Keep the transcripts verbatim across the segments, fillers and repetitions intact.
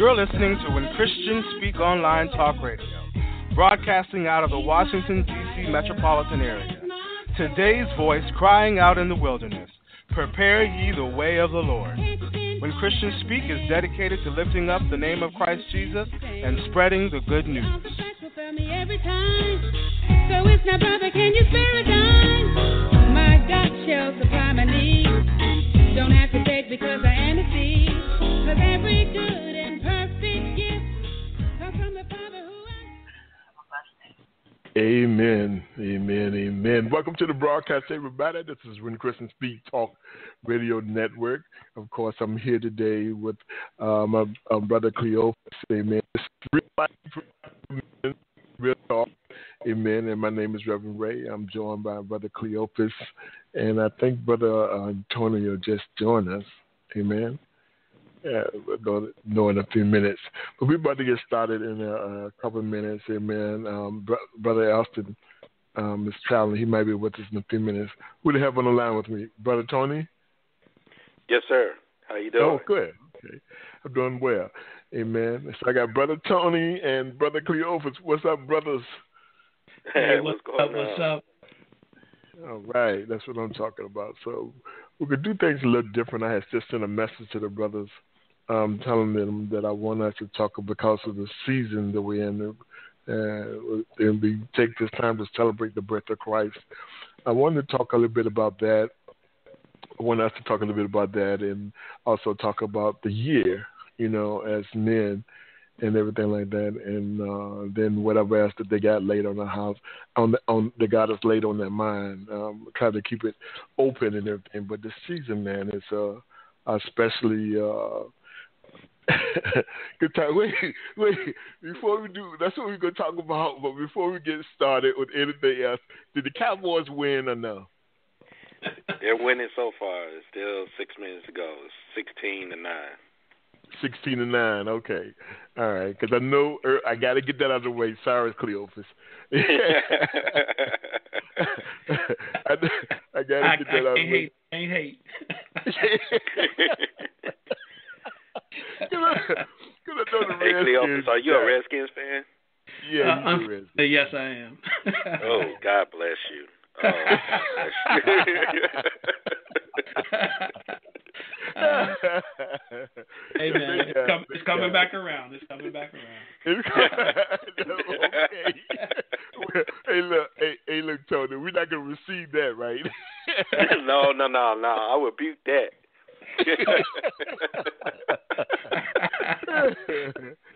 You're listening to When Christians Speak Online Talk Radio, broadcasting out of the Washington, D C metropolitan area. Today's voice crying out in the wilderness, prepare ye the way of the Lord. When Christians Speak is dedicated to lifting up the name of Christ Jesus and spreading the good news. So it's now, brother, can you spare a dime? My God shall supply my need. Don't have to beg because I am a thief. Cause every good and perfect gift comes from the Father who I... Amen, amen, amen. Welcome to the broadcast, everybody. This is When Christians Speak Talk Radio Network. Of course, I'm here today with uh, my uh, brother Cleophas. Amen. This is Real Life, Real Talk. Amen. And my name is Reverend Ray. I'm joined by Brother Cleophas, and I think Brother Antonio just joined us. Amen. Yeah, we're going to know in a few minutes. But we're about to get started in a, a couple of minutes. Amen. Um, bro- Brother Alston um, is traveling. He might be with us in a few minutes. Who the hell on the line with me? Brother Tony? Yes, sir. How you doing? Oh, good. Okay. I'm doing well. Amen. So I got Brother Tony and Brother Cleophas. What's up, brothers? Hey, what's going on? What's up? All right, that's what I'm talking about. So we could do things a little different. I had just sent a message to the brothers, um, telling them that I want us to talk because of the season that we're in, uh, and we take this time to celebrate the birth of Christ. I wanted to talk a little bit about that. I want us to talk a little bit about that, and also talk about the year, you know, as men. And everything like that, and uh, then whatever else that they got laid on the house, on the, on the God is laid on their mind. Um, try to keep it open and everything. But this season, man, is uh, especially uh, good time. Wait, wait. Before we do, that's what we're gonna talk about. But before we get started with anything else, did the Cowboys win or no? They're winning so far. It's still six minutes to go. It's sixteen to nine. Sixteen to nine, okay, all right. Because I know er, I got to get that out of the way. Sorry, Cleophas. I, I got to get that out of the way. I can't hate. Hey, Cleophas, are you a Redskins fan? Yeah, uh, I'm, Redskins. Yes, I am. Oh, God bless you. Oh, God bless you. Uh, hey man, it's, come, it's coming back around. It's coming back around. Okay. Hey look, hey, hey look, Tony, we're not gonna receive that, right? no, no, no, no. I will rebuke that.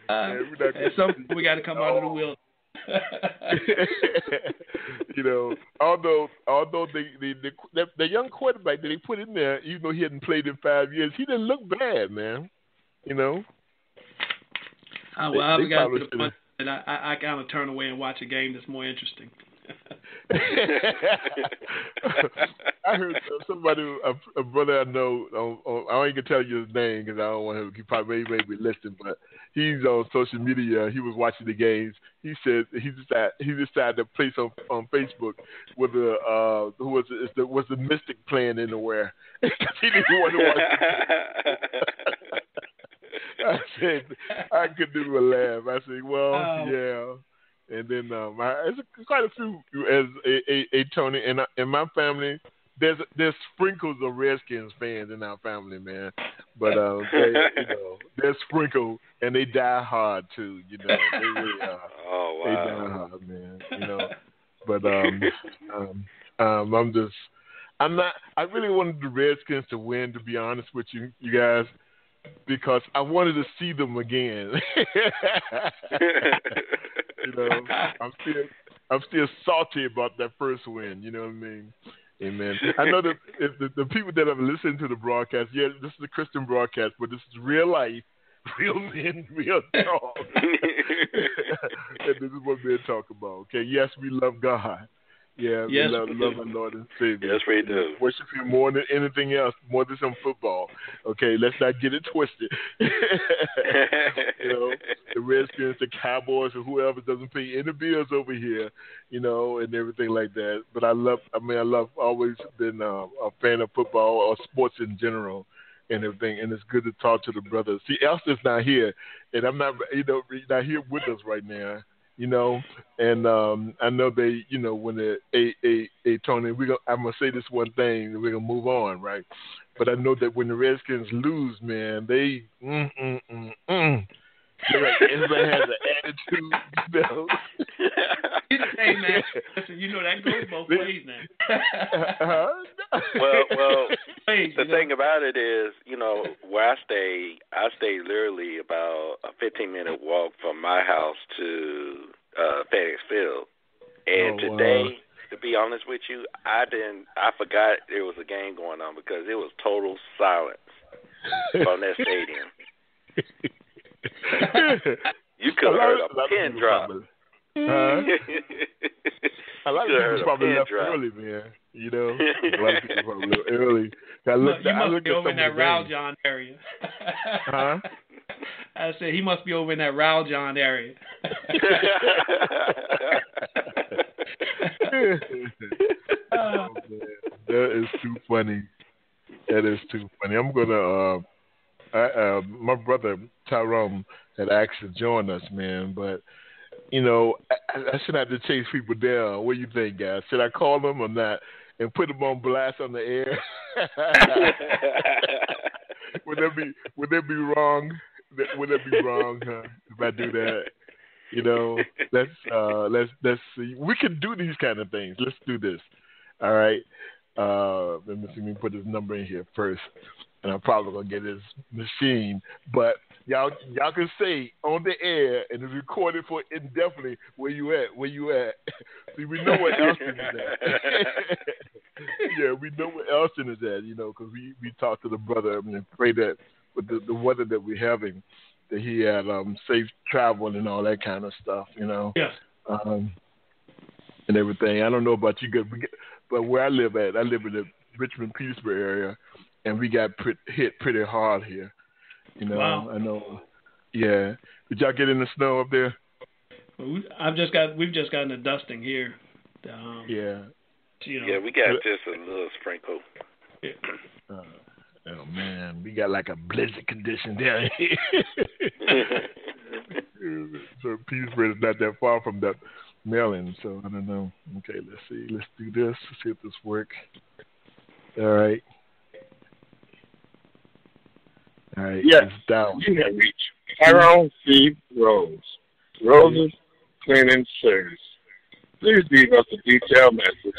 uh, yeah, some we got to come oh. out of the wheel. You know, although although the the, the the the young quarterback that they put in there, even though he hadn't played in five years, he didn't look bad, man. You know. Oh, well, they, they got to the point that I, I, I kind of turn away and watch a game that's more interesting. I heard somebody, a, a brother I know, on, on, I ain't gonna tell you his name because I don't want him. He probably may be listening, but he's on social media. He was watching the games. He said he decided he decided to place on on Facebook with the uh, who was it, the, was the Mystic playing in the wear. He didn't want to watch. The I said I could do a laugh. I said, well, um, yeah. And then um, I, it's quite a few as a, a, a Tony and I, and my family. There's there's sprinkles of Redskins fans in our family, man. But uh, they, you know, they're sprinkled and they die hard too. You know, they really uh, oh, wow. They die hard, man. You know, but um, um, um, I'm just I'm not. I really wanted the Redskins to win, to be honest with you, you guys. Because I wanted to see them again. You know, I'm still I'm still salty about that first win. You know what I mean? Amen. I know that if the, the people that have listened to the broadcast, yeah, this is a Christian broadcast, but this is real life, real men, real talk. And this is what we're talking about. Okay. Yes, we love God. Yeah, yes, we love, we love our Lord and Savior. Yes, we do. Worship Him more than anything else, more than some football. Okay, let's not get it twisted. You know, the Redskins, the Cowboys, or whoever doesn't pay any bills over here, you know, and everything like that. But I love, I mean, I love, always been uh, a fan of football or sports in general. and everything. And it's good to talk to the brothers. See, Elston's not here, and I'm not, you know, not here with us right now. You know, and um, I know they, you know, when the a a a Tony, we go. I'm gonna say this one thing, and we're gonna move on, right? But I know that when the Redskins lose, man, they, mm, mm, mm, mm. They're like, everybody has an attitude, you know. Hey man, listen, you know that goes both ways now. uh-huh. Well, well, hey, the thing know. about it is, you know, where I stay, I stay literally about a fifteen minute walk from my house to uh, FedEx Field, and oh, today. Wow. To be honest with you, I didn't. I forgot there was a game going on because it was total silence on that stadium. You could have heard a pin drop. A lot of people probably left early, man. You know, a lot of people probably left early. I looked, you must I looked be over in that Rao John area. Huh? I said he must be over in that Rao John area. Oh, that is too funny. That is too funny. I'm gonna. Uh, I, uh, my brother Tyrone had actually joined us, man. But you know, I, I should have to chase people down. What do you think, guys? Should I call them or not? And put them on blast on the air? Would that be? Would that be wrong? Would that be wrong, huh, if I do that? You know, let's uh, let's let's see. We can do these kind of things. Let's do this. All right. Uh, let me see. Let me put this number in here first, and I'm probably gonna get this machine. But y'all y'all can say on the air and it's recorded for indefinitely. Where you at? Where you at? See, we know where Elston is at. Yeah, we know where Elston is at. You know, because we we talked to the brother and pray that with the, the weather that we're having. That he had um, safe travel and all that kind of stuff, you know. Yes. Um, and everything. I don't know about you guys, but where I live at, I live in the Richmond Petersburg area, and we got pr- hit pretty hard here. You know, wow. I know. Yeah. Did y'all get in the snow up there? I've just got. We've just gotten a dusting here. Um, yeah. You know. Yeah, we got just a little sprinkle. Yeah. Uh, Oh, man, we got like a blizzard condition down here. So Petersburg is not that far from that Maryland, so I don't know. Okay, let's see. Let's do this. Let's see if this works. All right. All right. Yes. Down. You have reached Carol C. Rose. Rose's Cleaning Service. Please leave us a detailed message,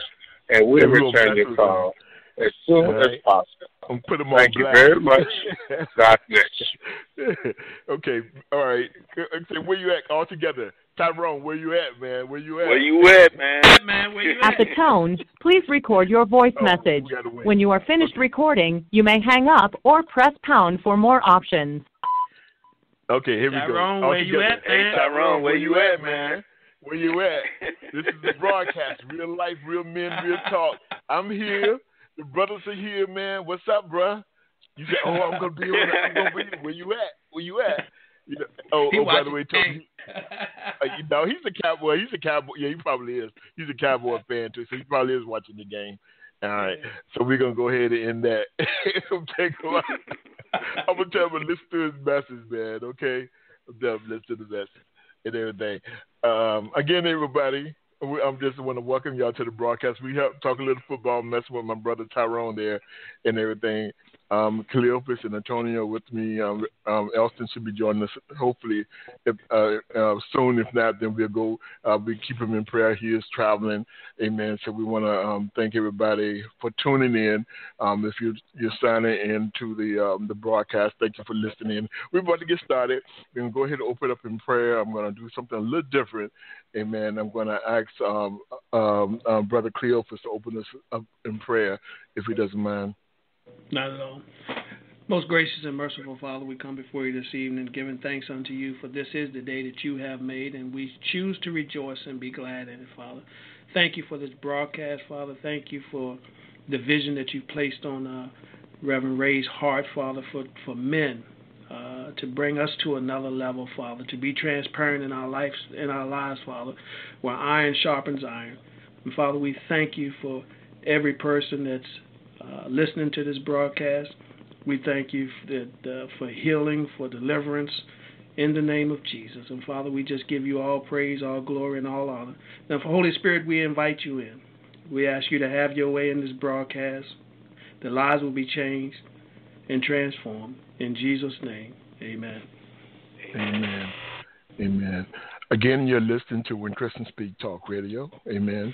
and we'll return your call as soon right. as possible. I'm put them on Thank black. You very much. God bless. Okay. All right. Okay, where you at all together? Tyrone, where you at, man? Where you at? Where you at, man? Man, where you at? At the tone, please record your voice oh, message. When you are finished okay. recording, you may hang up or press pound for more options. Okay, here we Tyrone, go. All where together. You at, man? Hey, Tyrone, where, where you at, man? man? Where you at? This is the broadcast. Real life, real men, real talk. I'm here. The brothers are here, man. What's up, bruh? You say, oh, I'm gonna be on. I'm gonna be. Where you at? Where you at? You know, oh, oh by the way, Tony. Uh, you know, he's a cowboy. He's a cowboy. Yeah, he probably is. He's a cowboy fan too, so he probably is watching the game. All right, so we're gonna go ahead and end that. I'm gonna tell him to listen to his message, man. Okay, I'm done listening to the message and everything. Um, again, everybody. I just want to welcome y'all to the broadcast. We have talk a little football, messing with my brother Tyrone there and everything. Um, Cleophas and Antonio with me. Um, um, Alston should be joining us hopefully if, uh, uh, soon. If not, then we'll go. Uh, we keep him in prayer. He is traveling. Amen. So we want to um, thank everybody for tuning in. Um, if you're, you're signing in to the, um, the broadcast, thank you for listening. We're about to get started. We're going to go ahead and open up in prayer. I'm going to do something a little different. Amen. I'm going to ask um, um, uh, Brother Cleophas to open us up in prayer if he doesn't mind. Not at all. Most gracious and merciful Father, we come before you this evening, giving thanks unto you, for this is the day that you have made, and we choose to rejoice and be glad in it, Father. Thank you for this broadcast, Father. Thank you for the vision that you've placed on uh, Reverend Ray's heart, Father, for, for men, uh, to bring us to another level, Father, to be transparent in our lives, in our lives, Father, where iron sharpens iron. And, Father, we thank you for every person that's Uh, listening to this broadcast, We thank you that, uh, for healing, for deliverance, in the name of Jesus. And, Father, we just give you all praise, all glory, and all honor. Now, for Holy Spirit, we invite you in. We ask you to have your way in this broadcast. The lives will be changed and transformed. In Jesus' name, amen. Amen. Amen. Again, you're listening to When Christians Speak Talk Radio. Amen.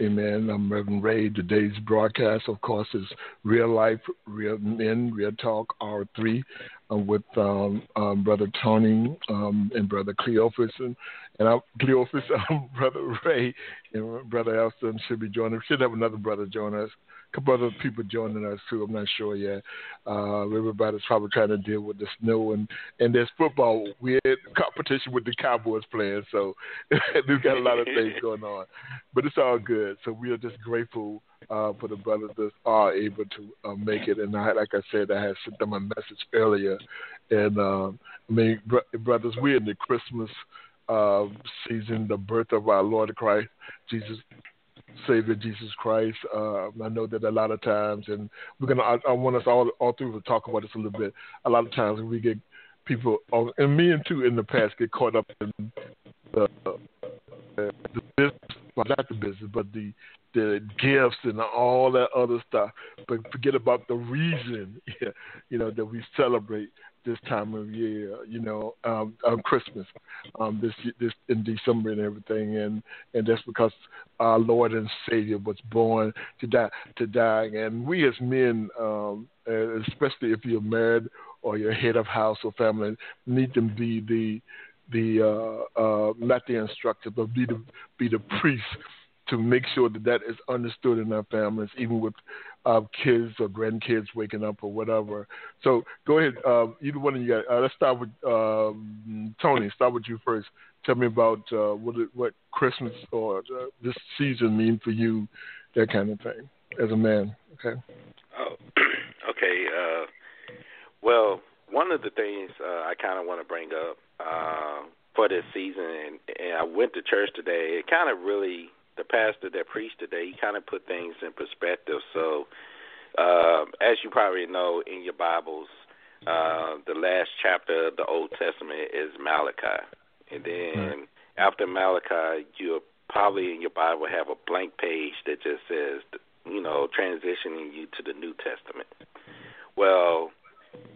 Amen. I'm Reverend Ray. Today's broadcast, of course, is Real Life, Real Men, Real Talk, R three, uh, with um, um, Brother Tony um, and Brother Cleophas. And, and I'm, Cleophas, um, Brother Ray, and Brother Alston should be joining us. We should have another brother join us. A couple other people joining us, too. I'm not sure yet. Uh, everybody's probably trying to deal with the snow. And, and there's football. We're in competition with the Cowboys playing. So we've got a lot of things going on. But it's all good. So we are just grateful uh, for the brothers that are able to uh, make it. And I, like I said, I had sent them a message earlier. And, uh, I mean, br- brothers, we're in the Christmas uh, season, the birth of our Lord Christ, Jesus Savior Jesus Christ. Uh, I know that a lot of times, and we're gonna. I, I want us all, all three to talk about this a little bit. A lot of times we get people, and me and two in the past, get caught up in the, the business, well, not the business, but the the gifts and all that other stuff. But forget about the reason, you know, that we celebrate this time of year, you know, um, um, Christmas, um, this this in December and everything, and, and that's because our Lord and Savior was born to die, to die. And we as men, um, especially if you're married or you're head of house or family, need to be the the uh, uh, not the instructor, but be the be the priest to make sure that that is understood in our families, even with uh, kids or grandkids waking up or whatever. So go ahead, uh, either one of you guys. Uh, let's start with um, Tony. Start with you first. Tell me about uh, what it, what Christmas or uh, this season mean for you, that kind of thing, as a man. Okay. Oh, okay. Uh, well, one of the things uh, I kind of want to bring up uh, for this season, and, and I went to church today. It kind of really. The pastor that preached today, he kind of put things in perspective. So, uh, as you probably know, in your Bibles, uh, the last chapter of the Old Testament is Malachi. And then after Malachi, you'll probably in your Bible have a blank page that just says, you know, transitioning you to the New Testament. Well,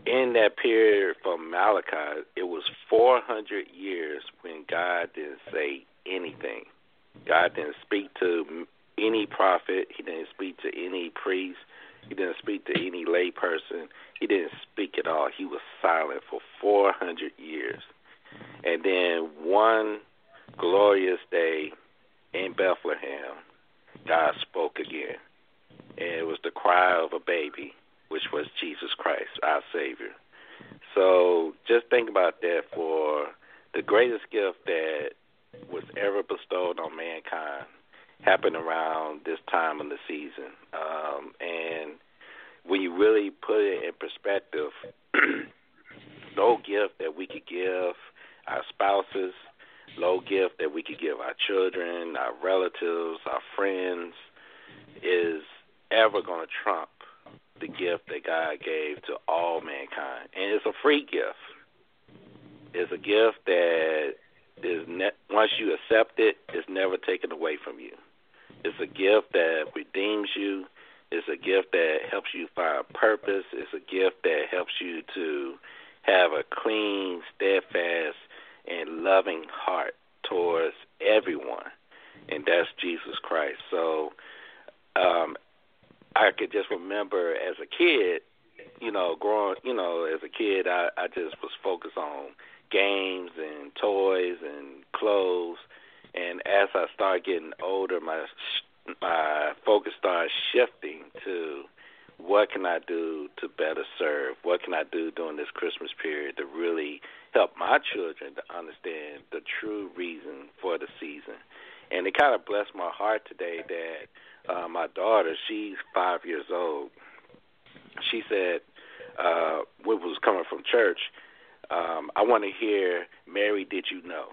in that period from Malachi, it was four hundred years when God didn't say anything. God didn't speak to any prophet. He didn't speak to any priest. He didn't speak to any lay person. He didn't speak at all. He was silent for four hundred years. And then one glorious day in Bethlehem, God spoke again. And it was the cry of a baby, which was Jesus Christ, our Savior. So just think about that for the greatest gift that was ever bestowed on mankind happened around this time of the season. Um, and when you really put it in perspective, no gift that we could give our spouses, no gift that we could give our children, our relatives, our friends, is ever going to trump the gift that God gave to all mankind. And it's a free gift. It's a gift that Is ne- once you accept it, it's never taken away from you. It's a gift that redeems you. It's a gift that helps you find purpose. It's a gift that helps you to have a clean, steadfast, and loving heart towards everyone, and that's Jesus Christ. So um, I could just remember as a kid, you know, growing, you know, as a kid, I, I just was focused on games and toys and clothes, and as I started getting older, my my focus started shifting to what can I do to better serve? What can I do during this Christmas period to really help my children to understand the true reason for the season? And it kind of blessed my heart today that uh, my daughter, she's five years old. She said, uh, what was coming from church, Um, I want to hear, Mary, did you know?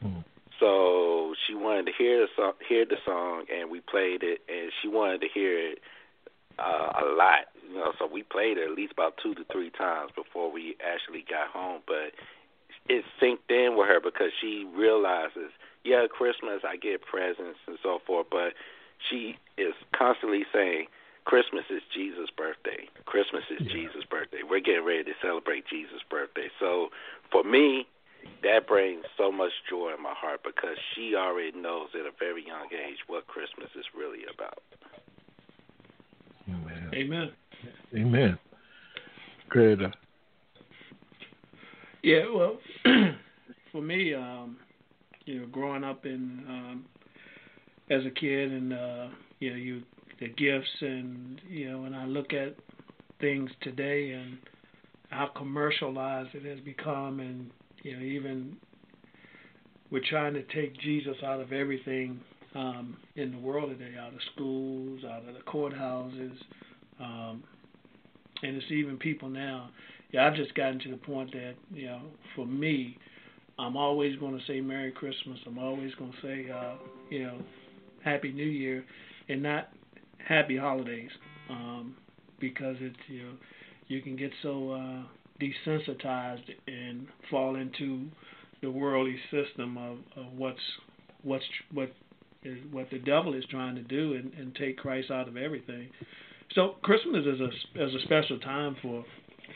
Mm. So she wanted to hear, so- hear the song, and we played it, and she wanted to hear it uh, a lot. you know, so we played it at least about two to three times before we actually got home. But it sinked in with her because she realizes, yeah, Christmas, I get presents and so forth, but she is constantly saying, Christmas is Jesus' birthday. Christmas is yeah. Jesus' birthday. We're getting ready to celebrate Jesus' birthday. So for me, that brings so much joy in my heart because she already knows at a very young age what Christmas is really about. Amen. Amen. Amen. Great. Yeah, well, for me, um, you know, growing up in um, as a kid, and uh, you know, you the gifts, and you know, when I look at things today and how commercialized it has become, and you know, even we're trying to take Jesus out of everything um, in the world today, out of schools, out of the courthouses, um, and it's even people now. Yeah, I've just gotten to the point that, you know, for me, I'm always going to say Merry Christmas. I'm always going to say, uh, you know, Happy New Year, and not Happy Holidays, um, because it's, you know, you can get so uh, desensitized and fall into the worldly system of, of what's what's what is, what the devil is trying to do, and, and take Christ out of everything. So Christmas is a is a special time for.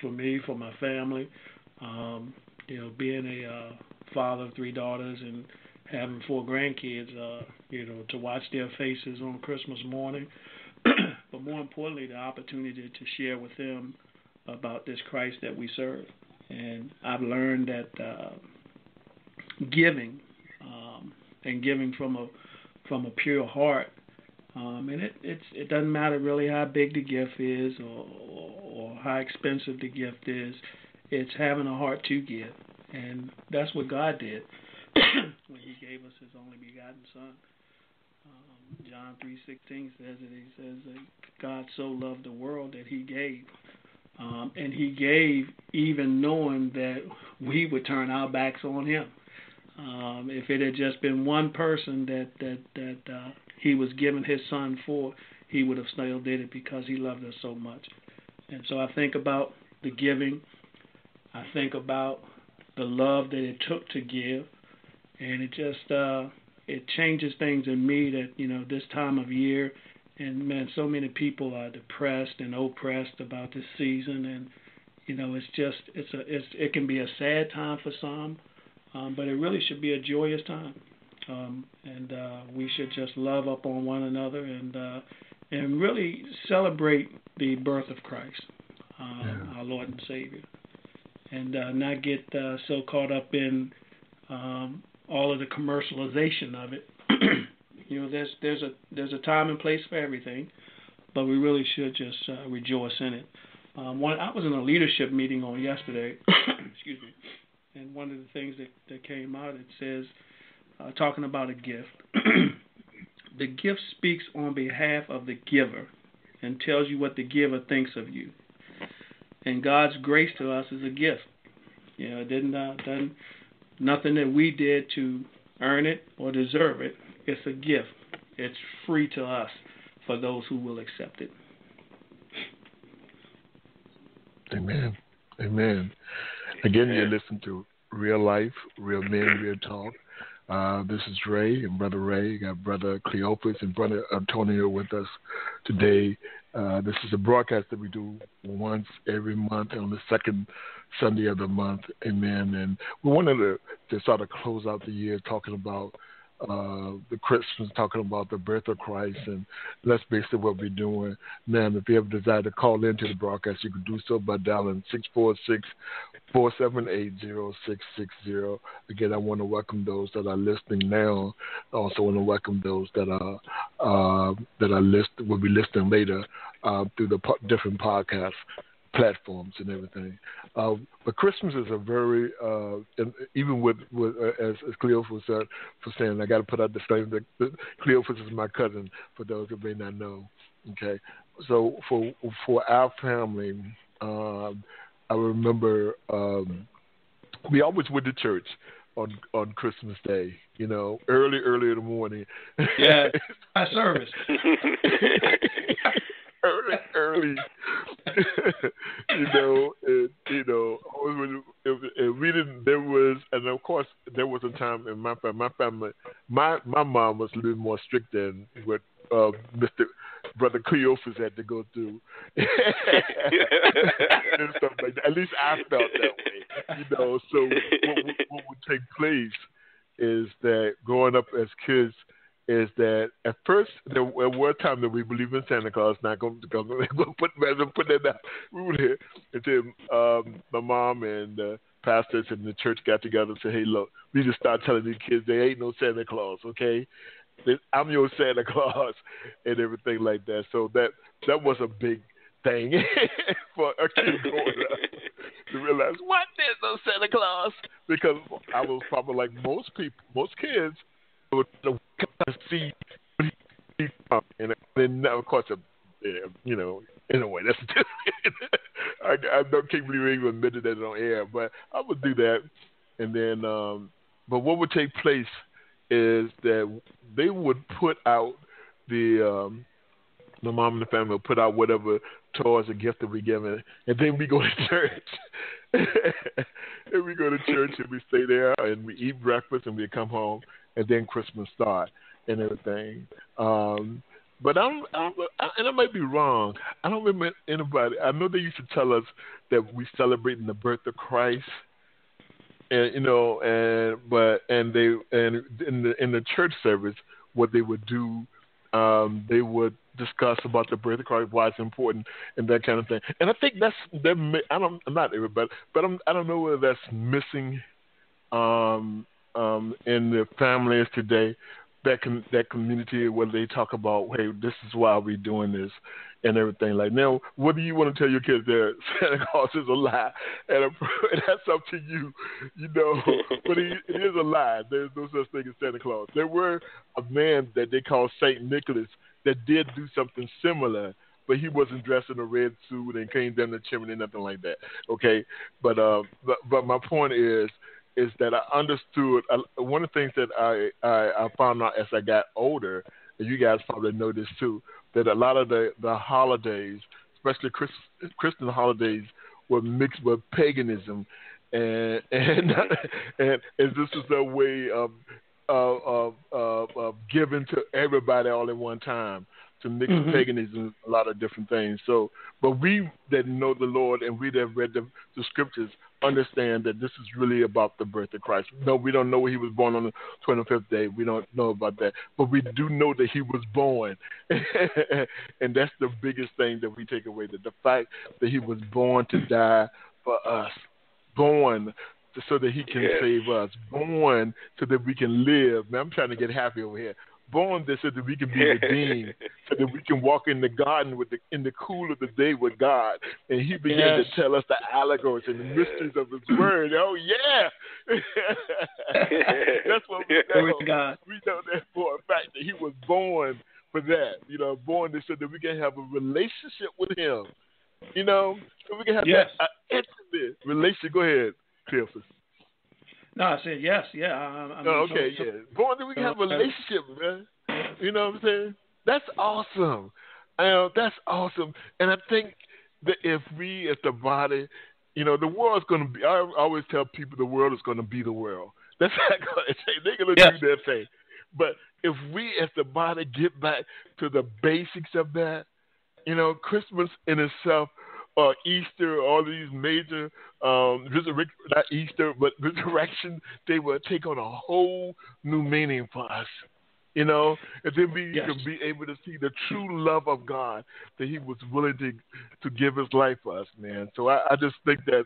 For me, for my family, um, you know, being a uh, father of three daughters and having four grandkids, uh, you know, to watch their faces on Christmas morning, but more importantly, the opportunity to share with them about this Christ that we serve. And I've learned that uh, giving um, and giving from a from a pure heart, um, and it it's, it doesn't matter really how big the gift is or, or or how expensive the gift is, it's having a heart to give. And that's what God did when he gave us his only begotten son. Um, John three sixteen says it. He says that God so loved the world that he gave. Um, and he gave even knowing that we would turn our backs on him. Um, if it had just been one person that, that, that uh, he was giving his son for, he would have still did it because he loved us so much. And so I think about the giving. I think about the love that it took to give. And it just, uh, it changes things in me that, you know, this time of year, and, man, so many people are depressed and oppressed about this season. And, you know, it's just, it's a, it's, it can be a sad time for some, um, but it really should be a joyous time. Um, and uh, we should just love up on one another and uh, and really celebrate the birth of Christ, um, yeah. our Lord and Savior, and uh, not get uh, so caught up in um, all of the commercialization of it. You know, there's there's a there's a time and place for everything, but we really should just uh, rejoice in it. Um, one, I was in a leadership meeting on yesterday, excuse me, and one of the things that, that came out, it says, uh, talking about a gift, the gift speaks on behalf of the giver and tells you what the giver thinks of you. And God's grace to us is a gift. You know, it didn't, uh, didn't nothing that we did to earn it or deserve it. It's a gift. It's free to us for those who will accept it. Amen. Amen. Again, Amen. You listen to Real Life, Real Men, Real Talk. Uh, this is Ray and Brother Ray. You got Brother Cleophas and Brother Antonio with us today. Uh, this is a broadcast that we do once every month on the second Sunday of the month. Amen. And we wanted to, to sort of close out the year talking about uh, the Christmas, talking about the birth of Christ, and that's basically what we're doing. Ma'am, if you have a desire to call into the broadcast, you can do so by dialing six four six, four seven eight, zero six six zero. Again, I want to welcome those that are listening now. I also want to welcome those that are uh, that are list will be listening later uh, through the po- different podcast platforms and everything. Uh, but Christmas is a very uh, and even with, with uh, as, as Cleophas said, for saying I got to put out the statement that Cleophas is my cousin. For those that may not know, okay. So for for our family. Uh, I remember um, we always went to church on, on Christmas Day, you know, early, early in the morning. Yeah, our service. early, early. you know, and, you know, and we didn't. There was, and of course, there was a time in my family. My family, my my mom was a little more strict than what uh, Mister Brother Cleophas had to go through, and stuff like that. At least I felt that way, you know. So what, what would take place is that growing up as kids. Is that at first there were times that we believed in Santa Claus, not going to come, put put that out. We would hear until um, my mom and uh, pastors and the church got together and said, "Hey, look, we just start telling these kids there ain't no Santa Claus, okay? I'm your Santa Claus," and everything like that. So that that was a big thing for a kid growing up to realize what there's no Santa Claus, because I was probably like most people, most kids. Would see and then of course, you know, anyway, that's I, I don't can't believe I even admitted that on air, but I would do that. And then, um, but what would take place is that they would put out the um, the mom and the family would put out whatever toys or gift that we given, and then we go to church. And we go to church and we stay there and we eat breakfast and we come home. And then Christmas start and everything. Um, but I'm, I'm, and I might be wrong. I don't remember anybody. I know they used to tell us that we celebrating the birth of Christ, and you know, and but and they and in the in the church service, what they would do, um, they would discuss about the birth of Christ, why it's important, and that kind of thing. And I think that's that. I don't, not everybody, but I'm, I don't know whether that's missing. Um, Um, in the families today, that com- that community where they talk about, hey, this is why we're doing this and everything. Like now, whether you want to tell your kids that Santa Claus is a lie, and, a, and that's up to you, you know. But it, it is a lie. There's no such thing as Santa Claus. There were a man that they called Saint Nicholas that did do something similar, but he wasn't dressed in a red suit and came down the chimney, nothing like that. Okay, but uh, but, but my point is. Is that I understood uh, one of the things that I, I, I found out as I got older, and you guys probably know this too, that a lot of the, the holidays, especially Christ, Christian holidays, were mixed with paganism, and and and, and this is a way of of, of of giving to everybody all at one time to mix mm-hmm. paganism, a lot of different things. So, but we that know the Lord and we that have read the, the scriptures. Understand that this is really about the birth of Christ. No, we don't know where he was born on the twenty-fifth day. We don't know about that. But we do know that he was born. And that's the biggest thing that we take away, that the fact that he was born to die for us, born so that he can yes. save us, born so that we can live. Man, I'm trying to get happy over here. Born this so that we can be redeemed, so that we can walk in the garden with the, in the cool of the day with God. And he began yes. to tell us the allegories and the mysteries of his word. Oh, yeah. That's what we know. God. We know that for a fact that he was born for that, you know, born this so that we can have a relationship with him, you know, so we can have yes. that intimate relationship. Go ahead, Cleophas. No, I said yes, yeah. I, I mean, oh, okay, so, yeah. Born that we can have a relationship, man. You know what I'm saying? That's awesome. Uh, that's awesome. And I think that if we, as the body, you know, the world's going to be, I always tell people the world is going to be the world. That's not going to say. They're going to yes. do their thing. But if we, as the body, get back to the basics of that, you know, Christmas in itself, Uh, Easter, all these major um, resurrection, not Easter, but resurrection, they will take on a whole new meaning for us, you know. And then we yes. can be able to see the true love of God that He was willing to to give His life for us, man. So I, I just think that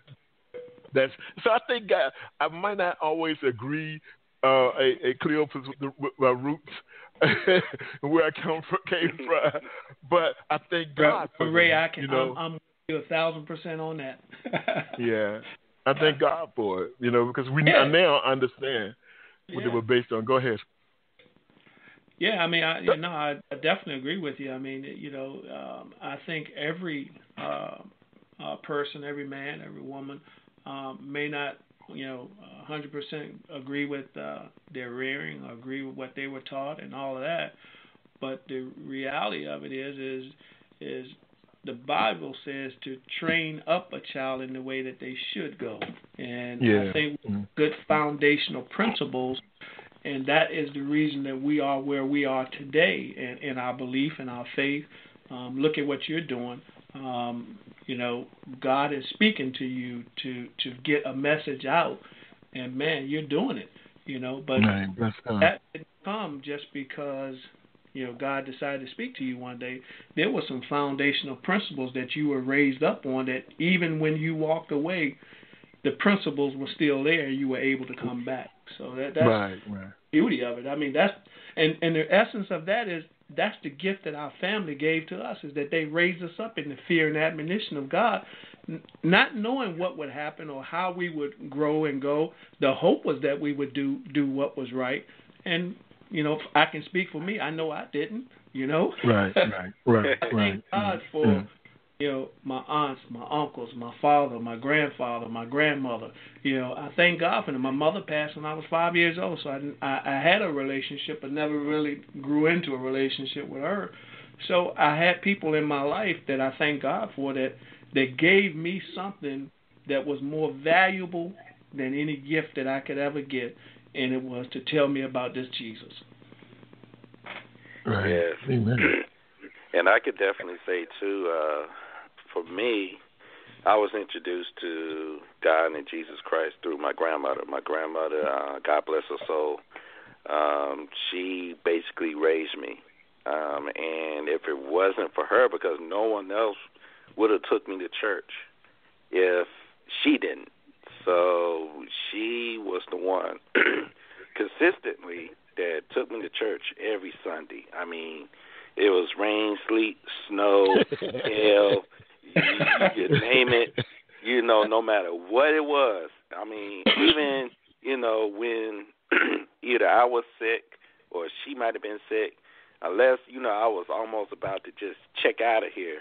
that's. So I think I, I might not always agree. Uh, a, a Cleophas with, the, with my roots, where I come from, came from, but I thank God for Ray. That, I can. You know? I'm, I'm You're a thousand percent on that. Yeah, I thank God for it, you know, because we yeah. now understand what yeah. they were based on. Go ahead. Yeah, I mean, I, you know, I definitely agree with you. I mean, you know, um, I think every uh, uh, person, every man, every woman um, may not, you know, a hundred percent agree with uh, their rearing, or agree with what they were taught, and all of that. But the reality of it is, is, is the Bible says to train up a child in the way that they should go. And yeah. I think good foundational principles, and that is the reason that we are where we are today in, in our belief and our faith. Um, look at what you're doing. Um, you know, God is speaking to you to, to get a message out, and, man, you're doing it, you know. But right. that didn't come just because – you know, God decided to speak to you one day. There were some foundational principles that you were raised up on that even when you walked away, the principles were still there. You were able to come back. So that, that's right, right. the beauty of it. I mean, that's and, and the essence of that is that's the gift that our family gave to us, is that they raised us up in the fear and admonition of God, n- not knowing what would happen or how we would grow and go. The hope was that we would do, do what was right. And you know, I can speak for me. I know I didn't, you know. Right, right, right, right. Thank God for, yeah. you know, my aunts, my uncles, my father, my grandfather, my grandmother. You know, I thank God for them. My mother passed when I was five years old, so I, didn't, I, I had a relationship but never really grew into a relationship with her. So I had people in my life that I thank God for that, that gave me something that was more valuable than any gift that I could ever get. And it was to tell me about this Jesus. Right. Yes. Amen. And I could definitely say, too, uh, for me, I was introduced to God and Jesus Christ through my grandmother. My grandmother, uh, God bless her soul, um, she basically raised me. Um, and if it wasn't for her, because no one else would have took me to church if she didn't. So she was the one consistently that took me to church every Sunday. I mean, it was rain, sleet, snow, hail, you, you name it. You know, no matter what it was. I mean, even, you know, when either I was sick or she might have been sick, unless, you know, I was almost about to just check out of here,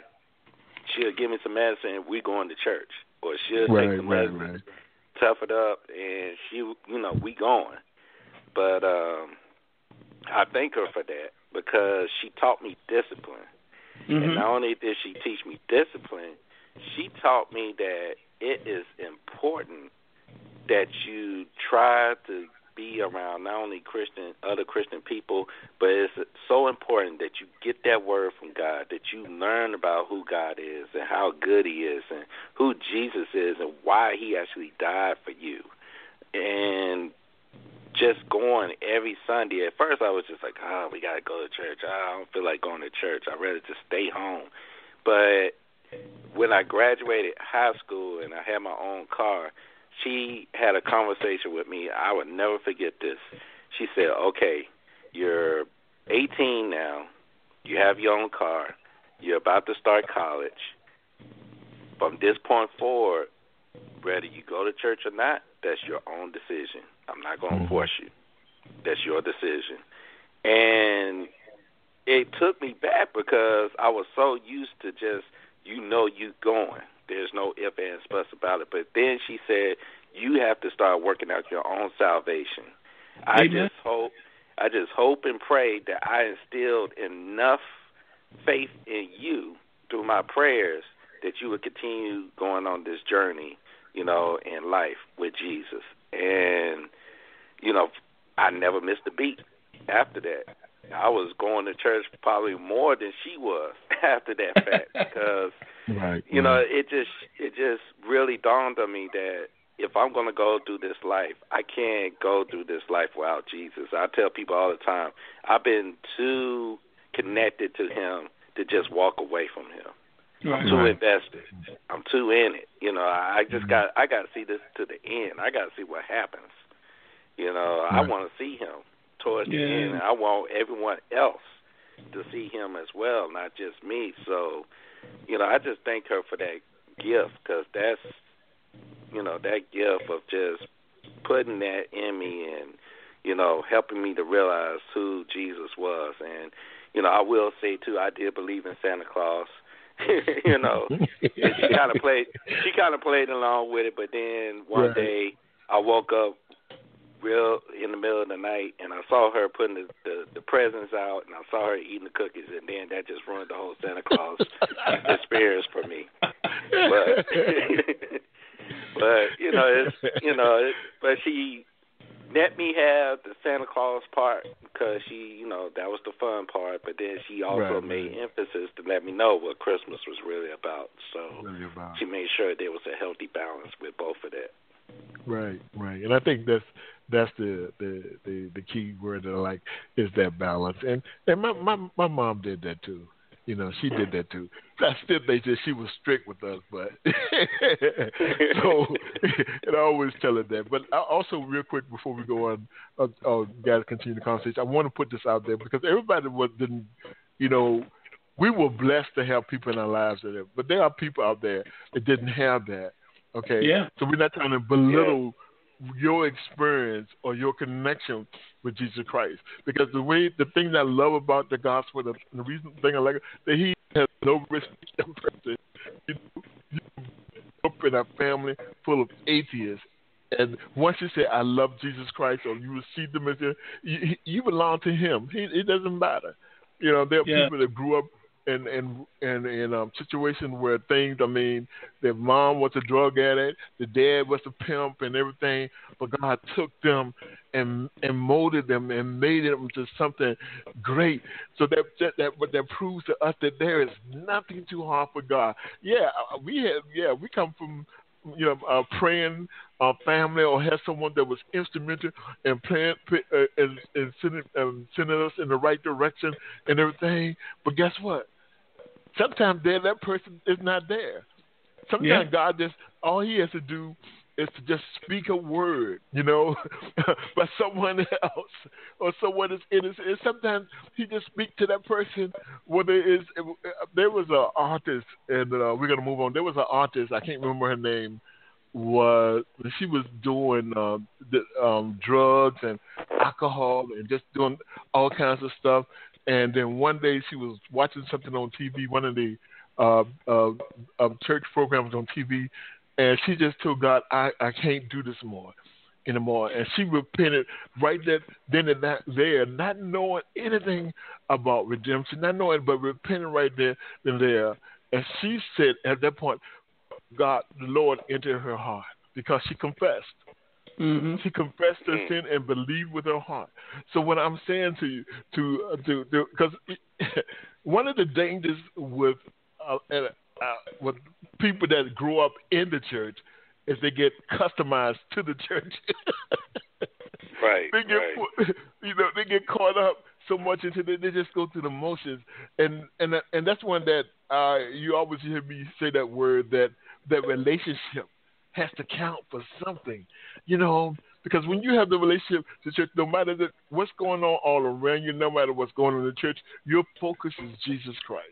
she'll give me some medicine, we're going to church. Or she'll right, take the medicine, right, right. tough it up, and she, you know, we going. But um, I thank her for that because she taught me discipline. Mm-hmm. And not only did she teach me discipline, she taught me that it is important that you try to be around not only Christian, other Christian people, but it's so important that you get that word from God, that you learn about who God is and how good he is and who Jesus is and why he actually died for you. And just going every Sunday, at first I was just like, oh, we got to go to church. I don't feel like going to church. I'd rather just stay home. But when I graduated high school and I had my own car, she had a conversation with me. I would never forget this. She said, okay, you're eighteen now. You have your own car. You're about to start college. From this point forward, whether you go to church or not, that's your own decision. I'm not going to force you. That's your decision. And it took me back because I was so used to just, you know, you going. There's no ifs, ands, buts about it. But then she said, you have to start working out your own salvation. I Amen. just hope I just hope and pray that I instilled enough faith in you through my prayers that you would continue going on this journey, you know, in life with Jesus. And, you know, I never missed a beat after that. I was going to church probably more than she was after that fact because, right, you know, right. it just it just really dawned on me that if I'm going to go through this life, I can't go through this life without Jesus. I tell people all the time, I've been too connected to him to just walk away from him. Right. I'm too invested. I'm too in it. You know, I just got I got to see this to the end. I got to see what happens. You know, right. I want to see him. Towards the yeah. end, I want everyone else to see him as well, not just me. So, you know, I just thank her for that gift because that's, you know, that gift of just putting that in me and, you know, helping me to realize who Jesus was. And, you know, I will say, too, I did believe in Santa Claus. You know, she kind of played, she kind of played along with it, but then one right. day I woke up real in the middle of the night, and I saw her putting the, the, the presents out, and I saw her eating the cookies, and then that just ruined the whole Santa Claus experience for me. But, but you know, it's, you know, it, but she let me have the Santa Claus part because she, you know, that was the fun part. But then she also right, made right. emphasis to let me know what Christmas was really about. So really about. She made sure there was a healthy balance with both of that. Right, right, and I think that's that's the, the, the, the key word that I like is that balance. And and my, my my mom did that too. You know, she did that too. I still think that she was strict with us, but so and I always tell her that. But I also, real quick before we go on, uh, uh, guys, continue the conversation. I want to put this out there because everybody was didn't, you know, we were blessed to have people in our lives that have, but there are people out there that didn't have that. Okay. Yeah. So we're not trying to belittle yeah. your experience or your connection with Jesus Christ, because the way the thing I love about the gospel, the, the reason thing I like that he has no respect for person. You know, you grew up in a family full of atheists, and once you say I love Jesus Christ, or you receive the message, you, you belong to Him. He, it doesn't matter. You know, there are yeah. people that grew up. And and and in um, situation where things, I mean, their mom was a drug addict, the dad was a pimp, and everything. But God took them and and molded them and made them to something great. So that that that, that proves to us that there is nothing too hard for God. Yeah, we have. Yeah, we come from. You know, uh, praying uh, family, or have someone that was instrumental in praying, uh, and, and sending, um, sending us in the right direction and everything. But guess what? Sometimes there, that person is not there. Sometimes yeah. God just, all He has to do is to just speak a word, you know, by someone else or someone that's innocent. And sometimes He just speaks to that person. Whether it is, there was an artist, and uh, we're going to move on. There was an artist, I can't remember her name, was she was doing uh, the, um, drugs and alcohol and just doing all kinds of stuff. And then one day she was watching something on T V, one of the uh, uh, uh, church programs on T V, and she just told God, I, I can't do this more anymore. And she repented right there, then and that, there, not knowing anything about redemption, not knowing, but repenting right there, then there. And she said at that point, God, the Lord entered her heart because she confessed. Mm-hmm. She confessed her sin and believed with her heart. So what I'm saying to you, to to because one of the dangers with uh, and, Uh, with people that grow up in the church is they get customized to the church. right, they get, right. You know, they get caught up so much into it, they just go through the motions. And and and that's one that uh, you always hear me say that word, that that relationship has to count for something, you know, because when you have the relationship to church, no matter the, what's going on all around you, no matter what's going on in the church, your focus is Jesus Christ.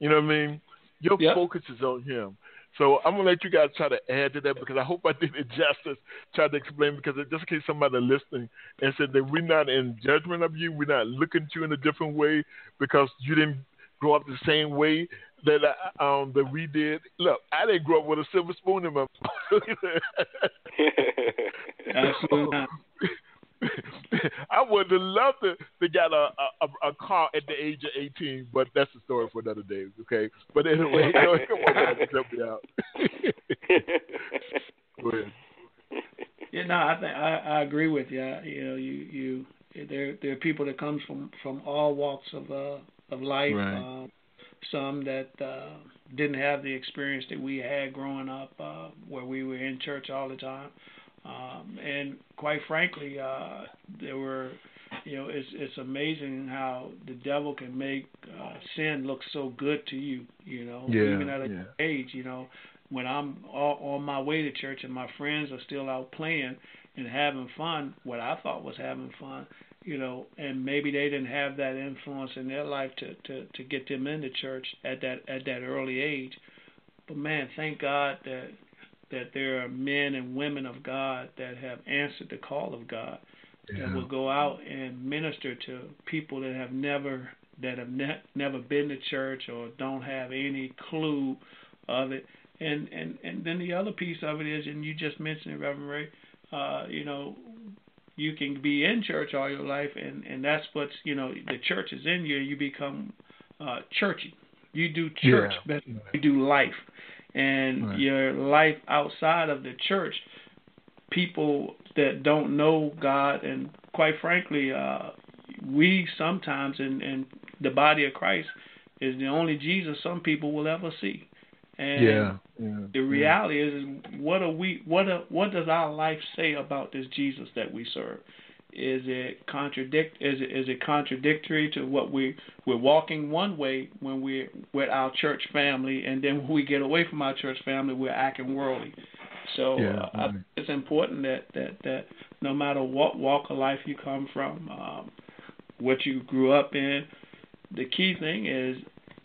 You know what I mean? Your yep. focus is on Him. So I'm going to let you guys try to add to that, because I hope I did it justice, try to explain, because just in case somebody listening and said that we're not in judgment of you, we're not looking at you in a different way because you didn't grow up the same way that I, um, that we did. Look, I didn't grow up with a silver spoon in my mouth. Absolutely not. I would have loved to, to get a, a, a car at the age of eighteen, but that's a story for another day, okay? But anyway, you know, come on, guys, help me out. Go ahead. Yeah, no, I, think, I I agree with you. I, you know, you you there there are people that comes from, from all walks of uh, of life. Right. Uh, some that uh, didn't have the experience that we had growing up, uh, where we were in church all the time. Um, and quite frankly, uh, there were, you know, it's it's amazing how the devil can make uh, sin look so good to you, you know, yeah, even at a yeah. age, you know, when I'm all, on my way to church and my friends are still out playing and having fun, what I thought was having fun, you know, and maybe they didn't have that influence in their life to, to, to get them into church at that at that early age. But man, thank God that. that there are men and women of God that have answered the call of God yeah. and will go out and minister to people that have never that have ne- never been to church or don't have any clue of it. And, and, and then the other piece of it is, and you just mentioned it, Reverend Ray, uh, you know, you can be in church all your life, and, and that's what, you know, the church is in you. You become uh, churchy. You do church yeah. better than you do life. And right. your life outside of the church, people that don't know God, and quite frankly, uh, we sometimes in, in the body of Christ is the only Jesus some people will ever see. And yeah, yeah, the reality yeah. is, is, what are we? What are, what does our life say about this Jesus that we serve? Is it contradict? Is it is it contradictory to what we we're walking one way when we're with our church family, and then when we get away from our church family, we're acting worldly. So yeah, uh, right. I, it's important that, that that no matter what walk of life you come from, um, what you grew up in, the key thing is,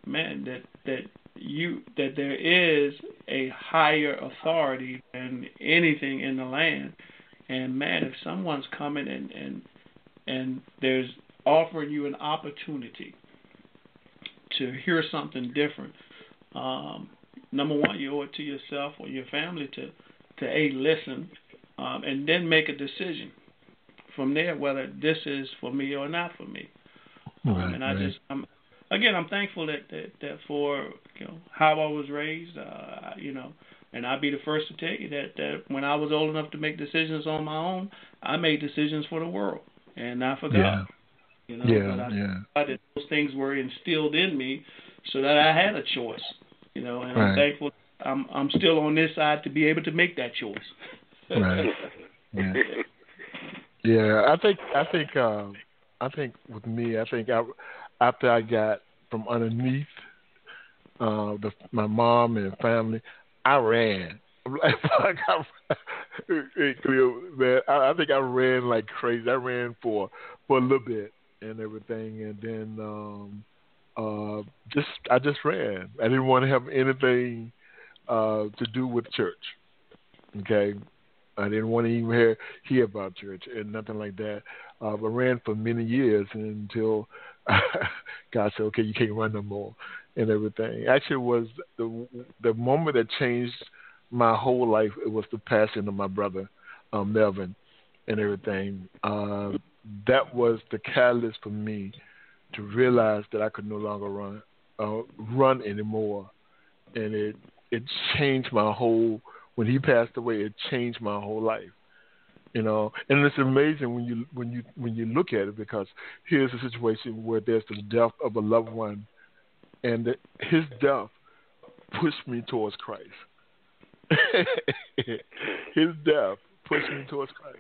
man, that that. You that there is a higher authority than anything in the land, and man, if someone's coming and and, and there's offering you an opportunity to hear something different, um, number one, you owe it to yourself or your family to to a listen, um, and then make a decision from there whether this is for me or not for me. Right, um, and I right. just I'm. Again, I'm thankful that, that, that for you know, how I was raised, uh, you know, and I'd be the first to tell you that, that when I was old enough to make decisions on my own, I made decisions for the world and not for God. Yeah. You know, yeah, but I yeah. thought that those things were instilled in me so that I had a choice. You know, and right. I'm thankful I'm I'm still on this side to be able to make that choice. Right. yeah. yeah, I think I think uh, I think with me, I think I. After I got from underneath uh, the, my mom and family, I ran. Like, like I, man, I, I think I ran like crazy. I ran for for a little bit and everything, and then um, uh, just I just ran. I didn't want to have anything uh, to do with church. Okay, I didn't want to even hear hear about church and nothing like that. Uh, I ran for many years until God said, okay, you can't run no more and everything. Actually, it was the the moment that changed my whole life. It was the passing of my brother, um, Melvin, and everything. Uh, that was the catalyst for me to realize that I could no longer run uh, run anymore. And it, it changed my whole, when he passed away, it changed my whole life. You know, and it's amazing when you when you when you look at it, because here's a situation where there's the death of a loved one, and the, his death pushed me towards Christ. His death pushed me towards Christ.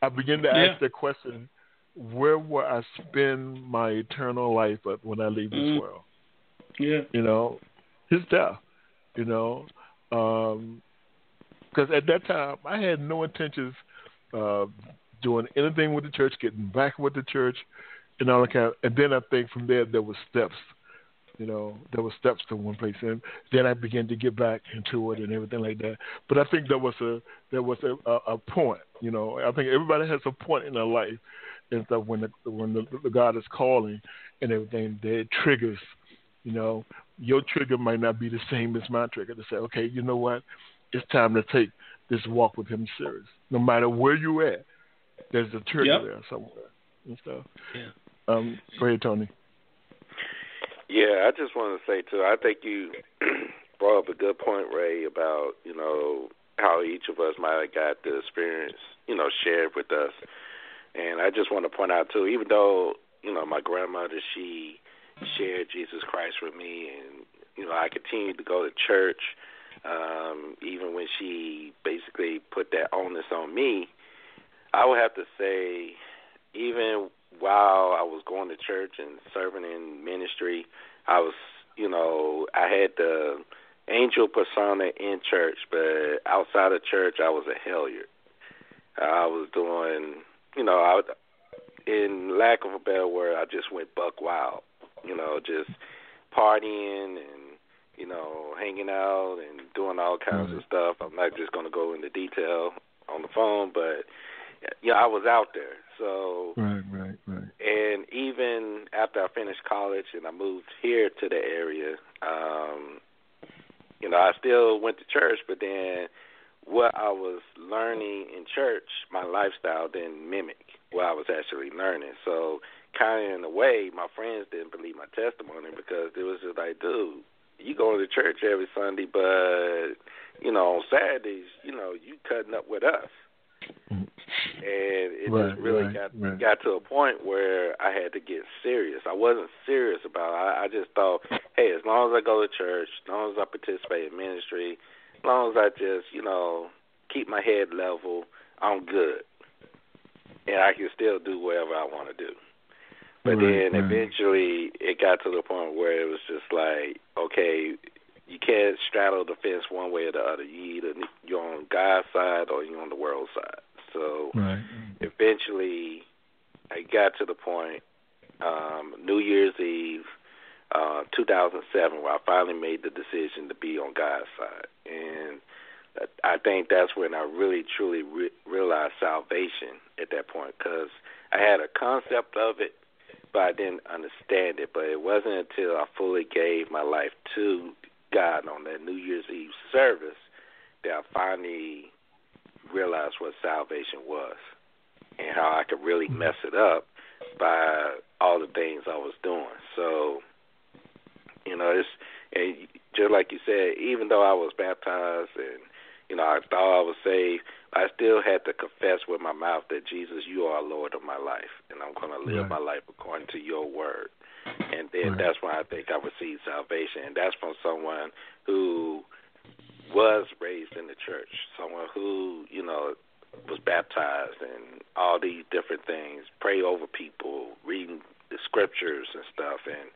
I began to yeah. ask the question, where will I spend my eternal life when I leave mm. this world? Yeah, you know, his death. You know, because um, at that time I had no intentions. Uh, doing anything with the church, getting back with the church, and all that kind of, and then I think from there there were steps, you know, there were steps to one place, and then I began to get back into it and everything like that. But I think there was a there was a, a, a point, you know. I think everybody has a point in their life, and so when the, when the, the God is calling and everything, that triggers, you know, your trigger might not be the same as my trigger to say, okay, you know what, it's time to take this walk with him serious. No matter where you at, there's a trigger yep. there somewhere and stuff. Yeah. Um, go ahead, Tony. Yeah, I just want to say too, I think you brought up a good point, Ray, about, you know, how each of us might have got the experience, you know, shared with us. And I just want to point out too, even though, you know, my grandmother, she shared Jesus Christ with me, and, you know, I continued to go to church. Um, even when she basically put that onus on me, I would have to say, even while I was going to church and serving in ministry, I was, you know, I had the angel persona in church, but outside of church, I was a hellier. I was doing, you know, I, in lack of a better word, I just went buck wild, you know, just partying and, you know, hanging out and doing all kinds mm-hmm. of stuff. I'm not just going to go into detail on the phone, but, yeah, I was out there. So, right, right, right. And even after I finished college and I moved here to the area, um, you know, I still went to church, but then what what I was learning in church, my lifestyle didn't mimic what I was actually learning. So kind of in a way, my friends didn't believe my testimony because it was just like, dude, you go to church every Sunday, but, you know, on Saturdays, you know, you cutting up with us. And it right, just really right, got right. got to a point where I had to get serious. I wasn't serious about it. I, I just thought, hey, as long as I go to church, as long as I participate in ministry, as long as I just, you know, keep my head level, I'm good. And I can still do whatever I want to do. But right, then eventually right. it got to the point where it was just like, okay, you can't straddle the fence one way or the other. You either you're on God's side or you're on the world's side. So right. eventually I got to the point, um, New Year's Eve, uh, two thousand seven, where I finally made the decision to be on God's side. And I think that's when I really, truly re- realized salvation at that point, because I had a concept of it, but I didn't understand it. But it wasn't until I fully gave my life to God on that New Year's Eve service that I finally realized what salvation was and how I could really mess it up by all the things I was doing. So, you know, it's and just like you said, even though I was baptized and, you know, I thought I was saved, I still had to confess with my mouth that, Jesus, you are Lord of my life, and I'm going to live right. my life according to your word. And then right. that's when I think I received salvation. And that's from someone who was raised in the church, someone who, you know, was baptized and all these different things, pray over people, reading the scriptures and stuff, and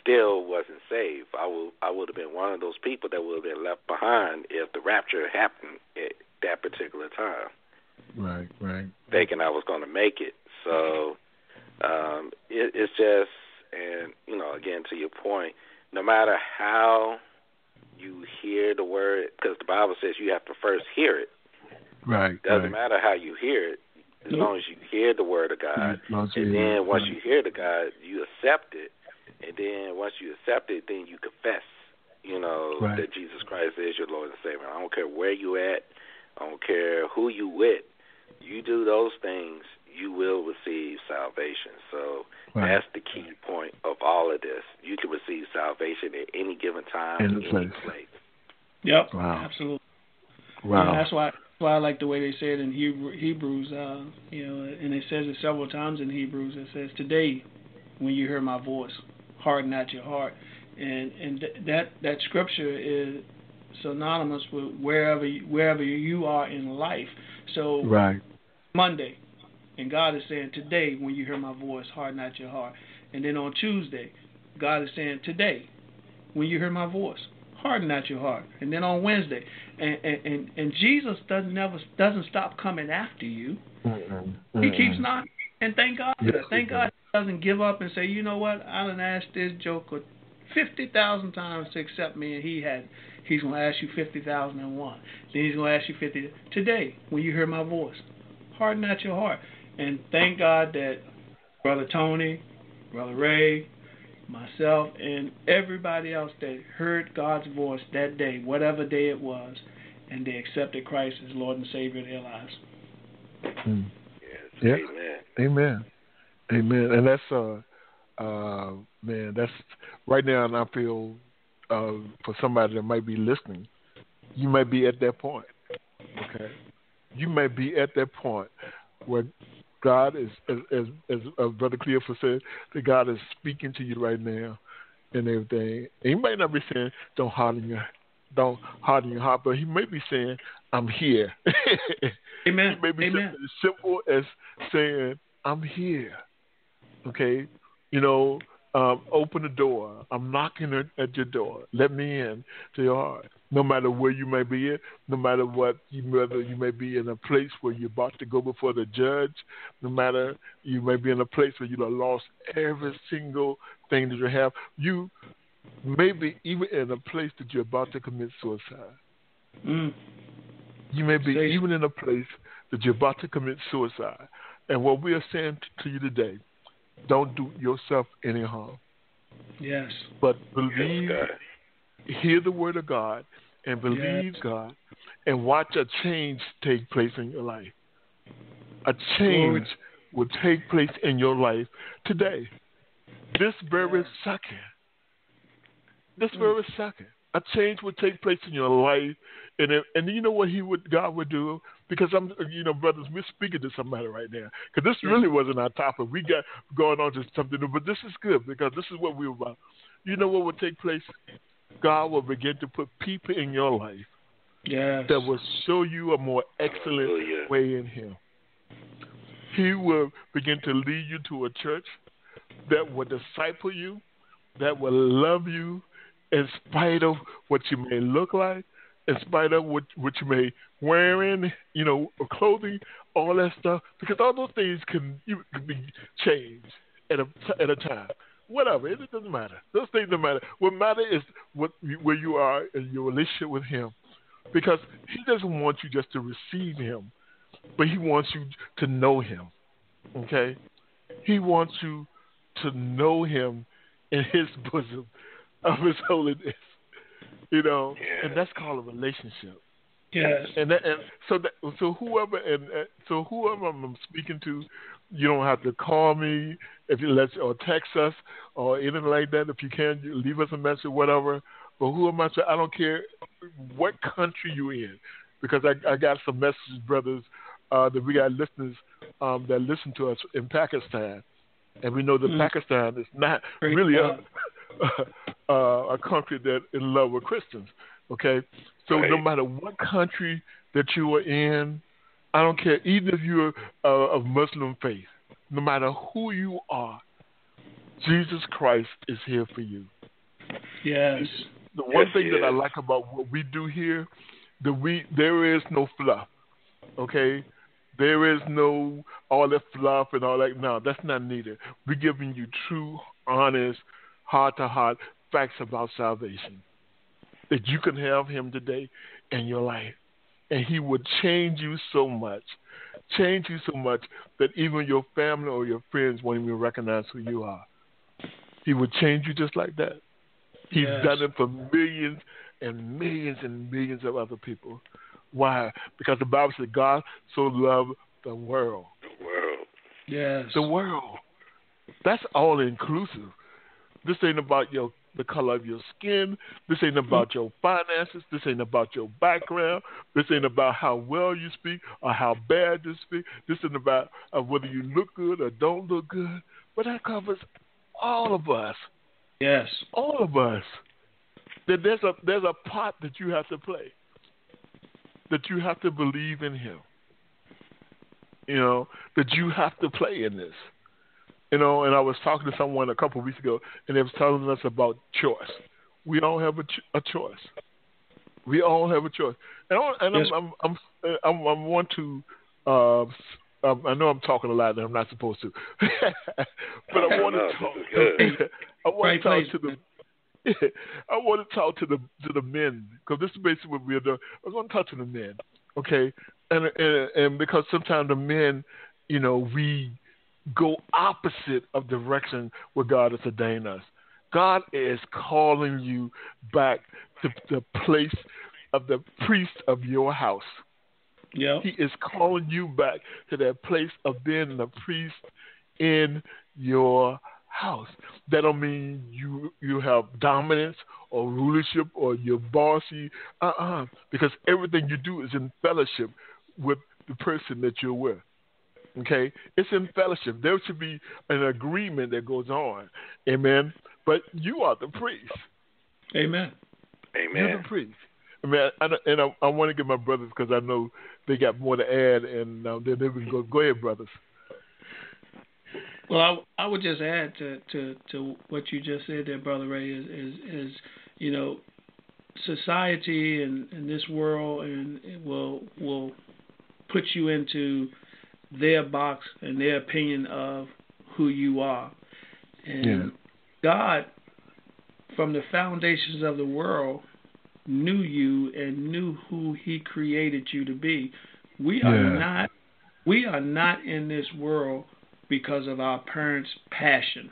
still wasn't saved. I would, I would have been one of those people that would have been left behind if the rapture happened at that particular time. Right, right. Thinking I was going to make it. So um, it, it's just... And, you know, again, to your point, no matter how you hear the word, because the Bible says you have to first hear it. Right. Doesn't right. matter how you hear it, as yeah. long as you hear the word of God. Yeah, and then it. once right. you hear the God, you accept it. And then once you accept it, then you confess, you know, right. that Jesus Christ is your Lord and Savior. I don't care where you at. I don't care who you with. You do those things, you will receive salvation. So right. that's the key point of all of this. You can receive salvation at any given time, in any place. place. Yep, wow. absolutely. Wow. Yeah, that's why why I like the way they say it in Hebrew, Hebrews. Uh, you know, and it says it several times in Hebrews. It says, "Today, when you hear my voice, harden not your heart." And and th- that that scripture is synonymous with wherever wherever you are in life. So right. Monday. And God is saying, today, when you hear my voice, harden not your heart. And then on Tuesday, God is saying, today, when you hear my voice, harden not your heart. And then on Wednesday, and and, and, and Jesus doesn't never doesn't stop coming after you. Mm-mm. Mm-mm. He keeps knocking. And thank God, yes, thank God, He doesn't give up and say, you know what? I done asked this joker fifty thousand times to accept me, and he had. He's gonna ask you fifty thousand and one. Then he's gonna ask you fifty today when you hear my voice, harden not your heart. And thank God that Brother Tony, Brother Ray, myself, and everybody else that heard God's voice that day, whatever day it was, and they accepted Christ as Lord and Savior of their lives. Mm. Yes, yeah. Amen. Amen. Amen. And that's, uh, uh, man, that's right now, and I feel uh, for somebody that might be listening, you may be at that point, okay? You may be at that point where God is, as, as, as Brother Cleophas said, that God is speaking to you right now and everything. And he may not be saying, don't harden your, don't harden your heart, but he may be saying, I'm here. Amen. He may be Amen. As simple as saying, I'm here. Okay? You know, um, open the door. I'm knocking at your door. Let me in to your heart. No matter where you may be in, no matter what, you, whether you may be in a place where you're about to go before the judge, no matter you may be in a place where you have lost every single thing that you have, you may be even in a place that you're about to commit suicide. Mm. You may be Station. even in a place that you're about to commit suicide. And what we are saying to you today, don't do yourself any harm. Yes. But believe yes, God. Hear the word of God and believe yes. God and watch a change take place in your life. A change will take place in your life today. This very second. This very second. A change will take place in your life, and and you know what he would God would do, because I'm you know brothers, we're speaking to somebody right now because this really wasn't our topic. We got going on to something new, but this is good because this is what we were about. You know what would take place? God will begin to put people in your life yes. that will show you a more excellent Hallelujah. Way in Him. He will begin to lead you to a church that will disciple you, that will love you. In spite of what you may look like, in spite of what, what you may wearing, you know, clothing, all that stuff, because all those things can, you, can be changed at a at a time. Whatever, it doesn't matter. Those things don't matter. What matters is what where you are in your relationship with Him, because He doesn't want you just to receive Him, but He wants you to know Him. Okay, He wants you to know Him in His bosom. Of His holiness, you know, yes. and that's called a relationship. Yes. And that, and so that, so whoever and uh, so whoever I'm speaking to, you don't have to call me if you let or text us or anything like that. If you can, you leave us a message, whatever. But who am I to? I don't care what country you're in, because I, I got some messages, brothers, uh, that we got listeners um, that listen to us in Pakistan, and we know that mm. Pakistan is not Great really up. Uh, a country that in love with Christians, okay? So right. no matter what country that you are in, I don't care, even if you're uh, of Muslim faith, no matter who you are, Jesus Christ is here for you. Yes. The one yes, thing that is. I like about what we do here, that we there is no fluff, okay? There is no all that fluff and all that. No, that's not needed. We're giving you true, honest, heart-to-heart facts about salvation, that you can have Him today in your life, and He will change you so much, change you so much that even your family or your friends won't even recognize who you are. He will change you just like that. He's yes. done it for millions and millions and millions of other people. Why? Because the Bible says God so loved the world. The world. Yes. The world. That's all inclusive. This ain't about your the color of your skin. This ain't about your finances. This ain't about your background. This ain't about how well you speak or how bad you speak. This ain't about uh, whether you look good or don't look good. But that covers all of us. Yes. All of us. That there's a there's a part that you have to play. That you have to believe in Him. You know, that you have to play in this. You know, and I was talking to someone a couple of weeks ago, and they was telling us about choice. We all have a, ch- a choice. We all have a choice. And, I, and yes. I'm, I'm, I'm, I'm, I'm want to. Uh, I know I'm talking a lot, and I'm not supposed to, but I want to talk. I want to talk to the. I want to talk to the to the men, because this is basically what we're doing. I want to talk to the men, okay? And and and because sometimes the men, you know, we. go opposite of direction where God has ordained us. God is calling you back to the place of the priest of your house. Yeah. He is calling you back to that place of being the priest in your house. That don't mean you you have dominance or rulership or you're bossy. Uh-uh. Because everything you do is in fellowship with the person that you're with. Okay, it's in fellowship. There should be an agreement that goes on, amen. But you are the priest, amen. Amen. You're the priest, amen. I, and I, I want to get my brothers because I know they got more to add, and uh, then they can go. Go ahead, brothers. Well, I, I would just add to, to, to what you just said there, Brother Ray. Is is, is you know, society and, and this world and it will will put you into their box and their opinion of who you are. And yeah. God, from the foundations of the world, knew you and knew who He created you to be. We yeah. are not we are not in this world because of our parents' passion.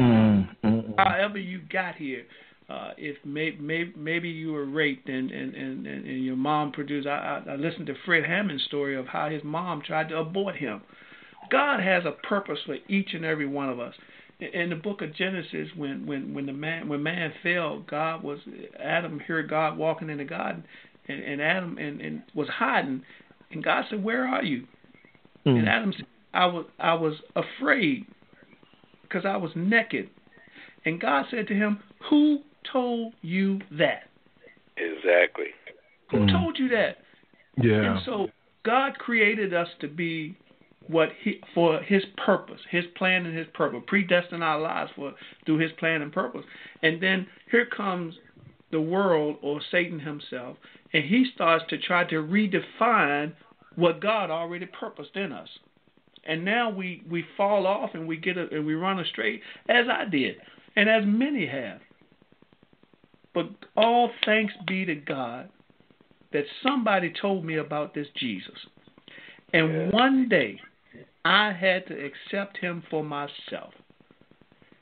Mm, mm, mm. However you got here, uh, if may, may, maybe you were raped and, and, and, and your mom produced. I, I listened to Fred Hammond's story of how his mom tried to abort him. God has a purpose for each and every one of us. In the book of Genesis, when, when, when the man when man fell, God was Adam heard God walking in the garden, and, and Adam and, and was hiding, and God said, "Where are you?" Mm. And Adam said, "I was I was afraid because I was naked." And God said to him, "Who told you that?" Exactly. Who mm. told you that? Yeah. And so God created us to be what he, for his purpose, his plan and his purpose, predestined our lives for through his plan and purpose. And then here comes the world or Satan himself, and he starts to try to redefine what God already purposed in us. And now we, we fall off and we get a, and we run astray, as I did, and as many have. But all thanks be to God that somebody told me about this Jesus. And one day, I had to accept him for myself.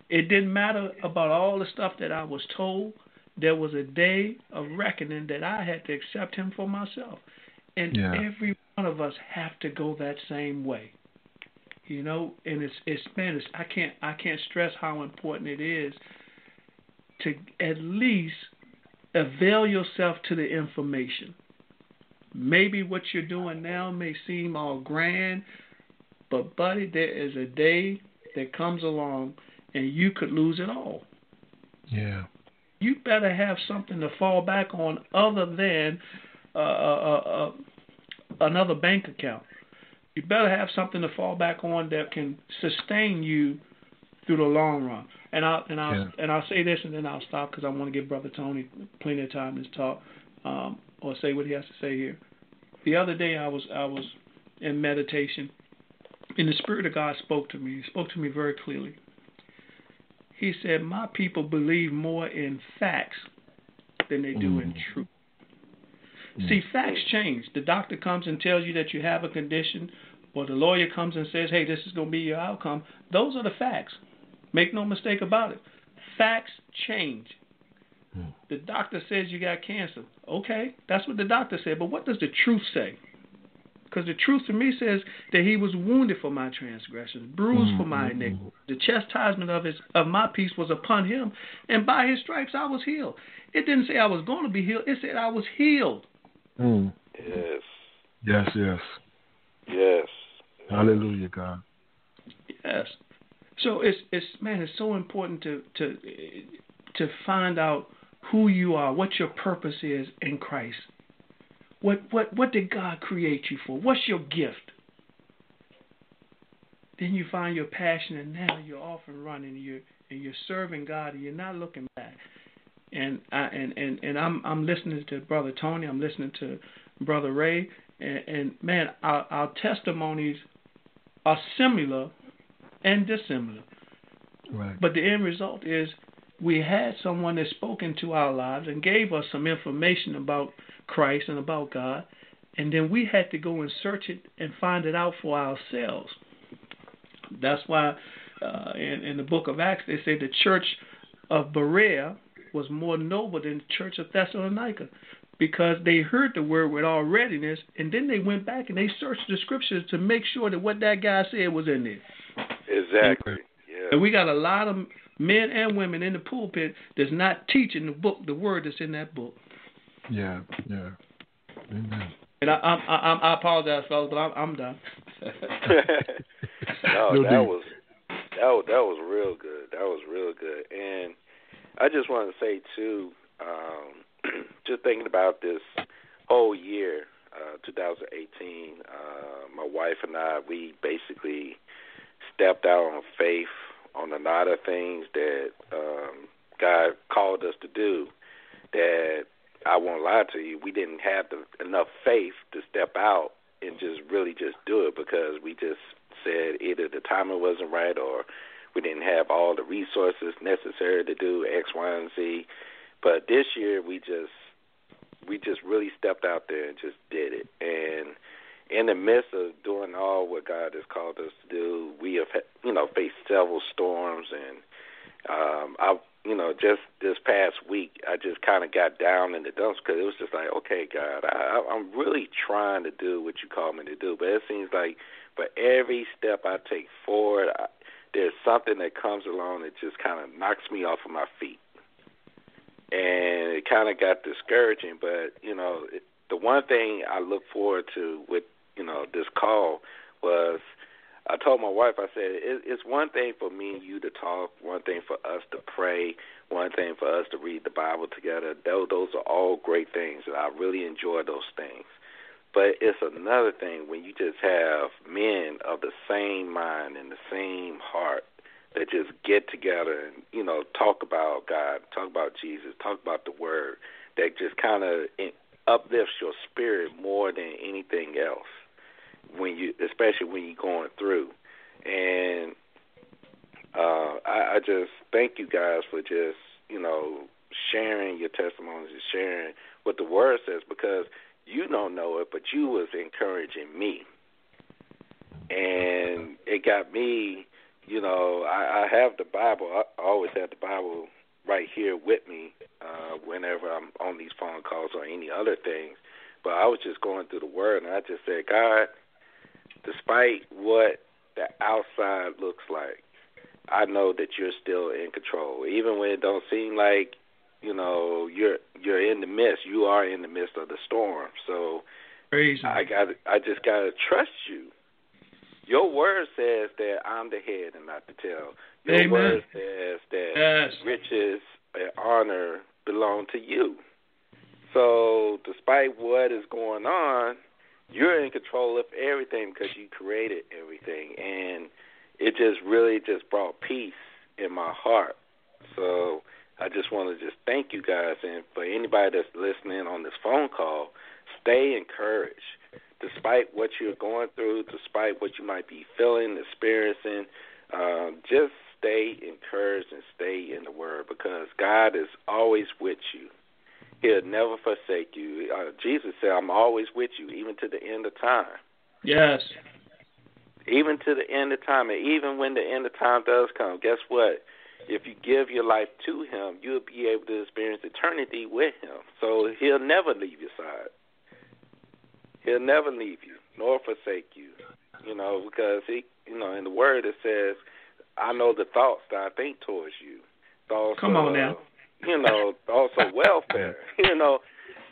It didn't matter about all the stuff that I was told. There was a day of reckoning that I had to accept him for myself. And yeah. every one of us have to go that same way. You know, and it's it's been, I can't I can't stress how important it is to at least avail yourself to the information. Maybe what you're doing now may seem all grand, but buddy, there is a day that comes along and you could lose it all. Yeah. You better have something to fall back on other than uh, uh, uh, another bank account. You better have something to fall back on that can sustain you through the long run. And I'll and I'll, yeah. and I'll say this and then I'll stop because I want to give Brother Tony plenty of time to talk. Um, or say what he has to say here. The other day I was I was in meditation, and the Spirit of God spoke to me. He spoke to me very clearly. He said, "My people believe more in facts than they do mm. in truth." Mm. See, facts change. The doctor comes and tells you that you have a condition, or the lawyer comes and says, "Hey, this is going to be your outcome." Those are the facts. Make no mistake about it. Facts change. The doctor says you got cancer. Okay, that's what the doctor said. But what does the truth say? Because the truth to me says that he was wounded for my transgressions, bruised mm-hmm. for my iniquity. The chastisement of his of my peace was upon him, and by his stripes I was healed. It didn't say I was going to be healed. It said I was healed. Mm. Yes. Yes, yes. Yes. Hallelujah, God. Yes. So it's it's man, it's so important to to to find out who you are, what your purpose is in Christ. What what what did God create you for? What's your gift? Then you find your passion, and now you're off and running, and you're and you're serving God, and you're not looking back. And I and, and, and I'm I'm listening to Brother Tony, I'm listening to Brother Ray, and, and man, our, our testimonies are similar and dissimilar. Right. But the end result is we had someone that spoke into our lives and gave us some information about Christ and about God, and then we had to go and search it and find it out for ourselves. That's why uh, in, in the book of Acts, they say the church of Berea was more noble than the church of Thessalonica because they heard the word with all readiness, and then they went back and they searched the scriptures to make sure that what that guy said was in there. Exactly. And, yeah. and we got a lot of men and women in the pulpit that's not teaching the book, the word that's in that book. Yeah, yeah. Amen. And I, I, I, I apologize, fellas, but I'm, I'm done. no, no, that dude. was that, that was real good. That was real good. And I just want to say too, um, just thinking about this whole year, uh, twenty eighteen. Uh, my wife and I, we basically stepped out on faith on a lot of things that um, God called us to do that I won't lie to you, we didn't have the, enough faith to step out and just really just do it because we just said either the timing wasn't right or we didn't have all the resources necessary to do X, Y, and Z. But this year we just we just really stepped out there and just did it. And in the midst of doing all what God has called us to do, we have, you know, faced several storms, and um, I you know, just this past week, I just kind of got down in the dumps because it was just like, okay, God, I, I'm really trying to do what you call me to do. But it seems like for every step I take forward, I, there's something that comes along that just kind of knocks me off of my feet. And it kind of got discouraging. But, you know, it, the one thing I look forward to with, you know, this call was I told my wife, I said, it, it's one thing for me and you to talk, one thing for us to pray, one thing for us to read the Bible together. Those, those are all great things, and I really enjoy those things. But it's another thing when you just have men of the same mind and the same heart that just get together and, you know, talk about God, talk about Jesus, talk about the Word, that just kind of uplifts your spirit more than anything else. When you, especially when you're going through, and uh, I, I just thank you guys for just, you know, sharing your testimonies and sharing what the Word says, because you don't know it, but you was encouraging me, and it got me. You know, I, I have the Bible. I always have the Bible right here with me uh, whenever I'm on these phone calls or any other things. But I was just going through the Word, and I just said, God, despite what the outside looks like, I know that you're still in control. Even when it don't seem like, you know, you're you're in the midst. You are in the midst of the storm. So Crazy. I got, I just got to trust you. Your Word says that I'm the head and not the tail. Your Amen. Word says that yes. riches and honor belong to you. So despite what is going on, you're in control of everything because you created everything, and it just really just brought peace in my heart. So I just want to just thank you guys, and for anybody that's listening on this phone call, stay encouraged. Despite what you're going through, despite what you might be feeling, experiencing, um, just stay encouraged and stay in the Word, because God is always with you. He'll never forsake you. Uh, Jesus said, I'm always with you, even to the end of time. Yes. Even to the end of time. And even when the end of time does come, guess what? If you give your life to him, you'll be able to experience eternity with him. So he'll never leave your side. He'll never leave you, nor forsake you. You know, because he, you know, in the Word it says, I know the thoughts that I think towards you. Thoughts come on of, now. You know, also welfare, you know,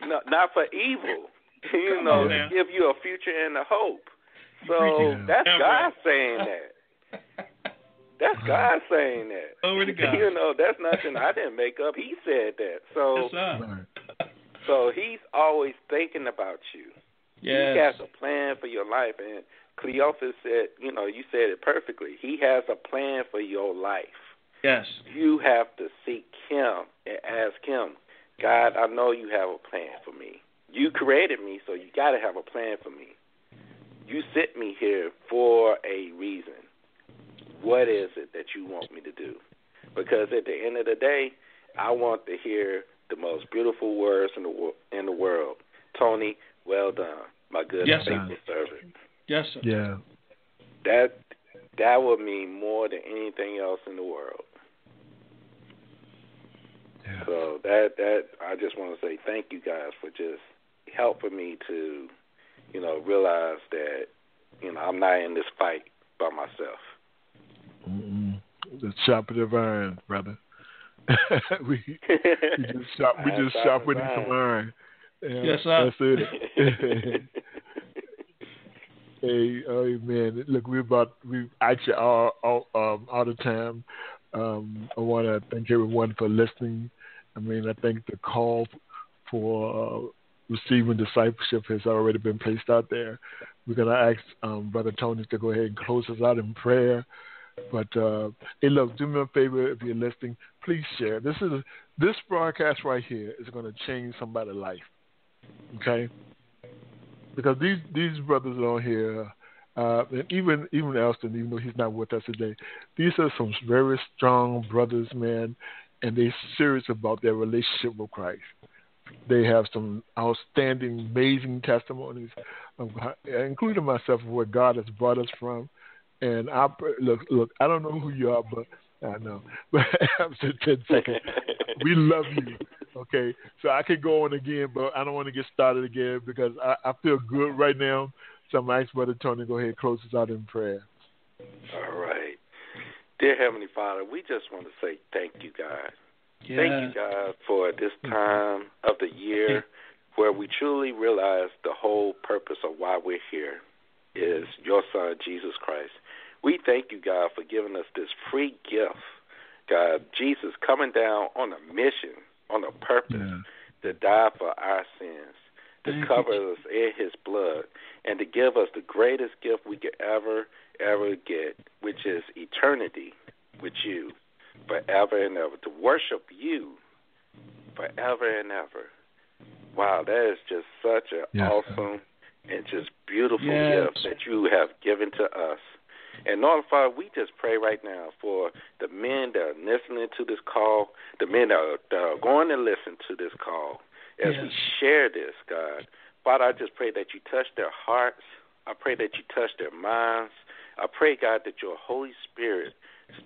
not, not for evil, you Come know, to give you a future and a hope. So that's yeah, God man. saying that. That's God saying that. Over to God. You know, that's nothing I didn't make up. He said that. So, yes, so he's always thinking about you. Yes. He has a plan for your life. And Cleophas said, you know, you said it perfectly. He has a plan for your life. Yes. You have to seek him and ask him, God, I know you have a plan for me. You created me, so you got to have a plan for me. You sent me here for a reason. What is it that you want me to do? Because at the end of the day, I want to hear the most beautiful words in the in the world. Tony, well done, my good yes, and faithful servant. Yes, sir. Yeah. That that would mean more than anything else in the world. So that that I just want to say thank you guys for just helping me to, you know, realize that, you know, I'm not in this fight by myself. Mm-mm. The chopping of iron, brother. we, we just chop, we just chop with some iron. Yeah, yes, sir. That's it. Hey, oh man! Look, we're about we actually are all, um, out of time. Um, I want to thank everyone for listening. I mean, I think the call for uh, receiving discipleship has already been placed out there. We're going to ask um, Brother Tony to go ahead and close us out in prayer. But, uh, hey, look, do me a favor if you're listening. Please share. This is this broadcast right here is going to change somebody's life, okay? Because these, these brothers on here, Uh, and even even Alston, even though he's not with us today, these are some very strong brothers, man, and they're serious about their relationship with Christ. They have some outstanding, amazing testimonies, of, including myself, of where God has brought us from. And I look, look, I don't know who you are, but I know. But after ten seconds, we love you. Okay, so I could go on again, but I don't want to get started again because I, I feel good right now. So I'm going to ask Brother Tony to go ahead and close us out in prayer. All right. Dear Heavenly Father, we just want to say thank you, God. Yeah. Thank you, God, for this time of the year where we truly realize the whole purpose of why we're here is your Son, Jesus Christ. We thank you, God, for giving us this free gift, God, Jesus coming down on a mission, on a purpose, yeah. to die for our sins, to thank cover you. Us in his blood, and to give us the greatest gift we could ever, ever get, which is eternity with you forever and ever, to worship you forever and ever. Wow, that is just such an yeah. awesome and just beautiful yes. gift that you have given to us. And Lord, Father, we just pray right now for the men that are listening to this call, the men that are, that are going to listen to this call as yes. we share this, God. Father, I just pray that you touch their hearts. I pray that you touch their minds. I pray, God, that your Holy Spirit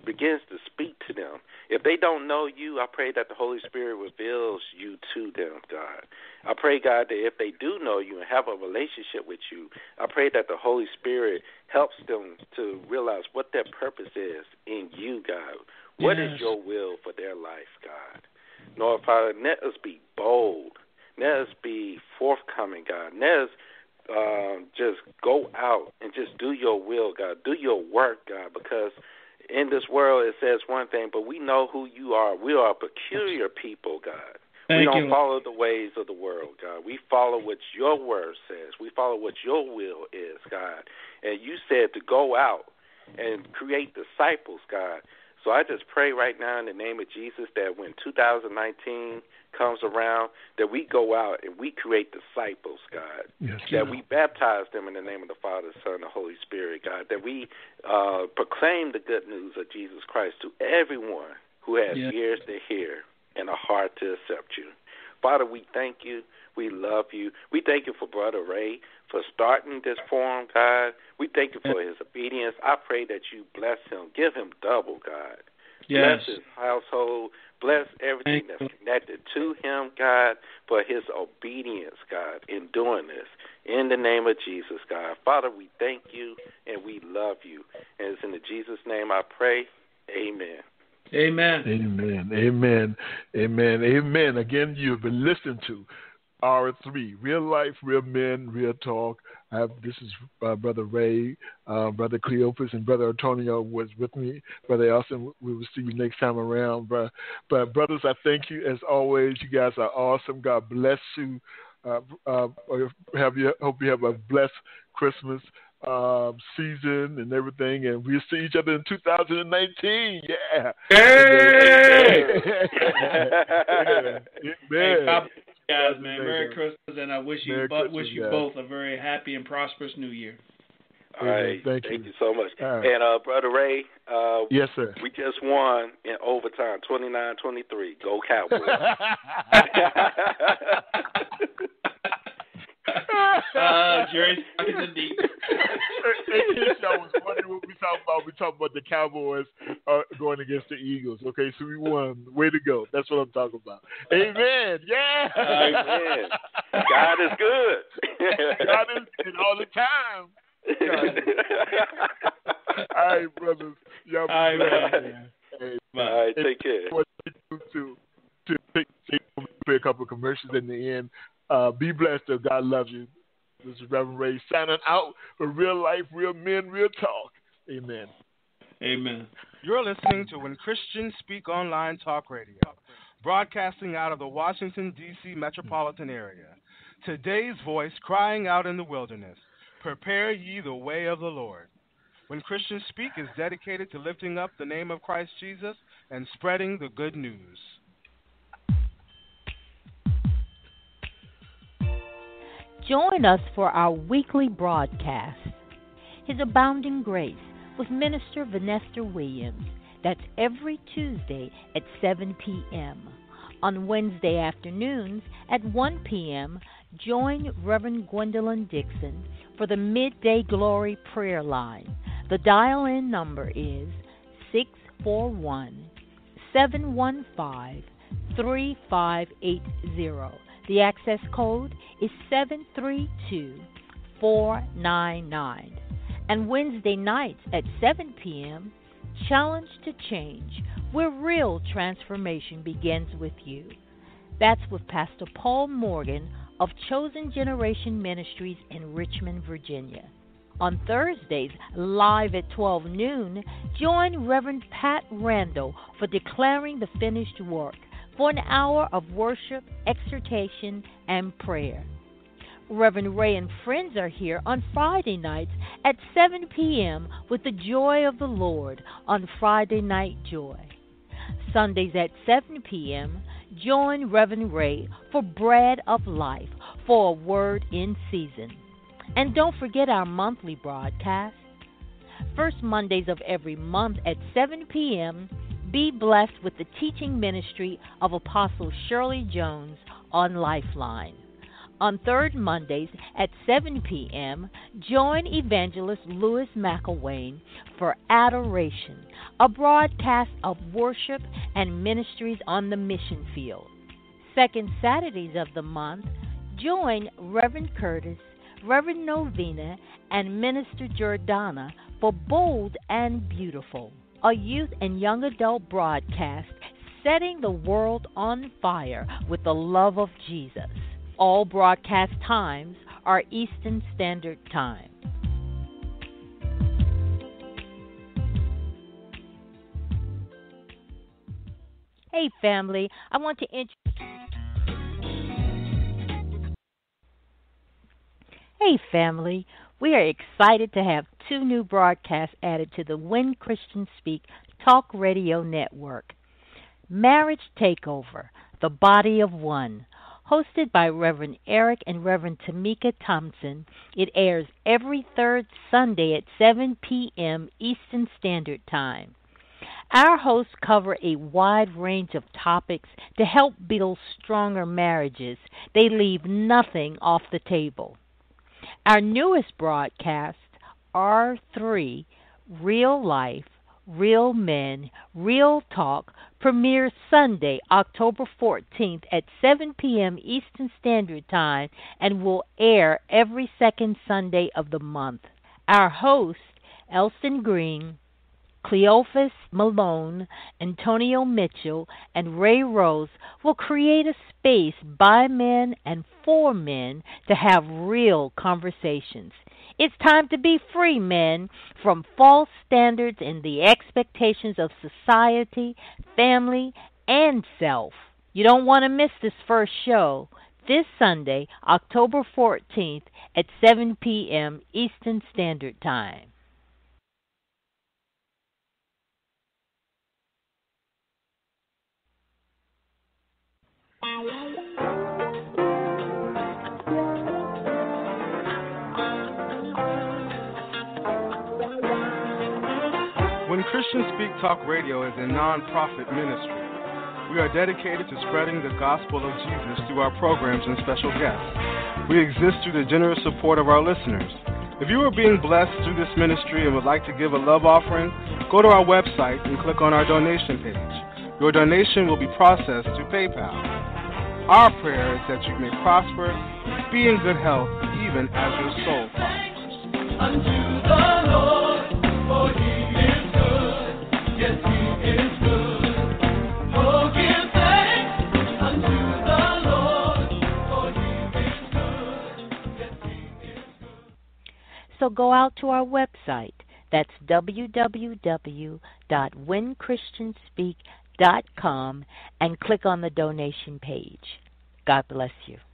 begins to speak to them. If they don't know you, I pray that the Holy Spirit reveals you to them, God. I pray, God, that if they do know you and have a relationship with you, I pray that the Holy Spirit helps them to realize what their purpose is in you, God. What yes. is your will for their life, God? Lord, Father, let us be bold. Let us be forthcoming, God. Let us um, just go out and just do your will, God. Do your work, God, because in this world it says one thing, but we know who you are. We are a peculiar people, God. Thank we don't you. Follow the ways of the world, God. We follow what your word says. We follow what your will is, God. And you said to go out and create disciples, God. So I just pray right now in the name of Jesus that when two thousand nineteen comes around, that we go out and we create disciples, God, yes, that we baptize them in the name of the Father, Son, and the Holy Spirit, God, that we uh, proclaim the good news of Jesus Christ to everyone who has yes. ears to hear and a heart to accept you. Father, we thank you. We love you. We thank you for Brother Ray for starting this forum, God. We thank you for his obedience. I pray that you bless him. Give him double, God. Yes. Bless his household. Bless everything that's connected to him, God, for his obedience, God, in doing this. In the name of Jesus, God. Father, we thank you and we love you. And it's in Jesus' name I pray. Amen. Amen. Amen. Amen. Amen. Amen. Again, you've been listened to R three, Real Life, Real Men, Real Talk. I have, this is uh, Brother Ray, uh, Brother Cleophas, and Brother Antonio was with me. Brother Alston, we will see you next time around. But, but brothers, I thank you as always. You guys are awesome. God bless you. Uh, uh, have you. Hope you have a blessed Christmas Uh, season and everything, and we'll see each other in two thousand nineteen. Yeah. Hey! Yeah. Hey, God bless you guys, man. Merry Christmas, and I wish you, bo- wish you both a very happy and prosperous New Year. All right. Thank you, Thank you so much. Right. And uh, Brother Ray, uh, yes, sir. We just won in overtime, twenty-nine twenty-three. Go Cowboys. Uh, Jerry's talking to Deep. In case y'all was wondering what we talking about, we talking about the Cowboys uh, going against the Eagles. Okay, so we won. Way to go. That's what I'm talking about. Amen. Yeah. Amen. God is good. God is good all the time. All right, brothers. Y'all be all right, man. Hey, all right, take care. To, to, to, to play a couple of commercials in the end. Uh, be blessed if God loves you. This is Reverend Ray signing out for Real Life, Real Men, Real Talk. Amen. Amen. You're listening to When Christians Speak Online Talk Radio, broadcasting out of the Washington, D C metropolitan area. Today's voice crying out in the wilderness, prepare ye the way of the Lord. When Christians Speak is dedicated to lifting up the name of Christ Jesus and spreading the good news. Join us for our weekly broadcast, His Abounding Grace, with Minister Vanester Williams. That's every Tuesday at seven p.m. On Wednesday afternoons at one p.m., join Reverend Gwendolyn Dixon for the Midday Glory Prayer Line. The dial-in number is four one seven one five three five eight zero. The access code is seven three two four nine nine. And Wednesday nights at seven p.m., Challenge to Change, where real transformation begins with you. That's with Pastor Paul Morgan of Chosen Generation Ministries in Richmond, Virginia. On Thursdays, live at twelve noon, join Reverend Pat Randall for Declaring the Finished Work for an hour of worship, exhortation, and prayer. Reverend Ray and friends are here on Friday nights at seven p.m. with the Joy of the Lord on Friday Night Joy. Sundays at seven p.m., join Reverend Ray for Bread of Life for a word in season. And don't forget our monthly broadcast. First Mondays of every month at seven p.m., be blessed with the teaching ministry of Apostle Shirley Jones on Lifeline. On third Mondays at seven p.m., join Evangelist Lewis McElwain for Adoration, a broadcast of worship and ministries on the mission field. Second Saturdays of the month, join Reverend Curtis, Reverend Novena, and Minister Jordana for Bold and Beautiful, a youth and young adult broadcast setting the world on fire with the love of Jesus. All broadcast times are Eastern Standard Time. Hey, family, I want to introduce. Hey, family, we are excited to have two new broadcasts added to the When Christians Speak Talk Radio Network. Marriage Takeover, The Body of One. Hosted by Reverend Eric and Reverend Tamika Thompson, it airs every third Sunday at seven p.m. Eastern Standard Time. Our hosts cover a wide range of topics to help build stronger marriages. They leave nothing off the table. Our newest broadcast, R three, Real Life, Real Men, Real Talk, premieres Sunday, October fourteenth at seven p.m. Eastern Standard Time and will air every second Sunday of the month. Our hosts, Alston Green, Cleophas Malone, Antonio Mitchell, and Ray Rose, will create a space by men and for men to have real conversations. It's time to be free, men, from false standards and the expectations of society, family, and self. You don't want to miss this first show this Sunday, October fourteenth at seven p.m. Eastern Standard Time. When Christians Speak Talk Radio is a non-profit ministry. We are dedicated to spreading the gospel of Jesus through our programs and special guests. We exist through the generous support of our listeners. If you are being blessed through this ministry and would like to give a love offering, go to our website and click on our donation page. Your donation will be processed through PayPal. Our prayer is that you may prosper, be in good health, even as your soul prospers. Unto the Lord, for He is Yes, He is good. Oh, give thanks unto the Lord, for He is good. Yes, He is good. So go out to our website. That's w w w dot when christians speak dot com and click on the donation page. God bless you.